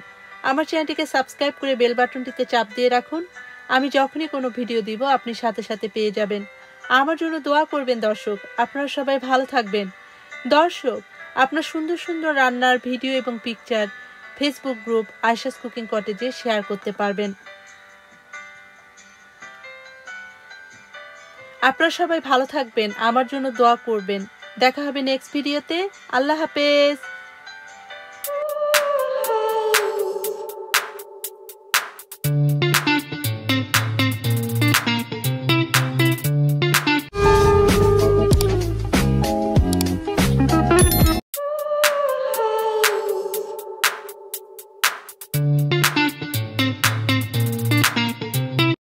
আমার চ্যানেলটিকে সাবস্ক্রাইব করে বেল বাটনটিতে চাপ দিয়ে রাখুন, আমি যখনই কোনো ভিডিও দিব আপনি সাথে সাথে পেয়ে যাবেন। আমার জন্য দোয়া করবেন দর্শক, আপনারা সবাই ভালো থাকবেন। দর্শক, আপনার সুন্দর সুন্দর রান্নার ভিডিও এবং picture Facebook group Ayesha's cooking कटेजे शेयर करते पारबेन। आपनारा सबाई भालो थाकबेन, आमार जोन्नो दोया करबेन। देखा होबे नेक्स्ट भिडियोते। आल्लाह हाफेज।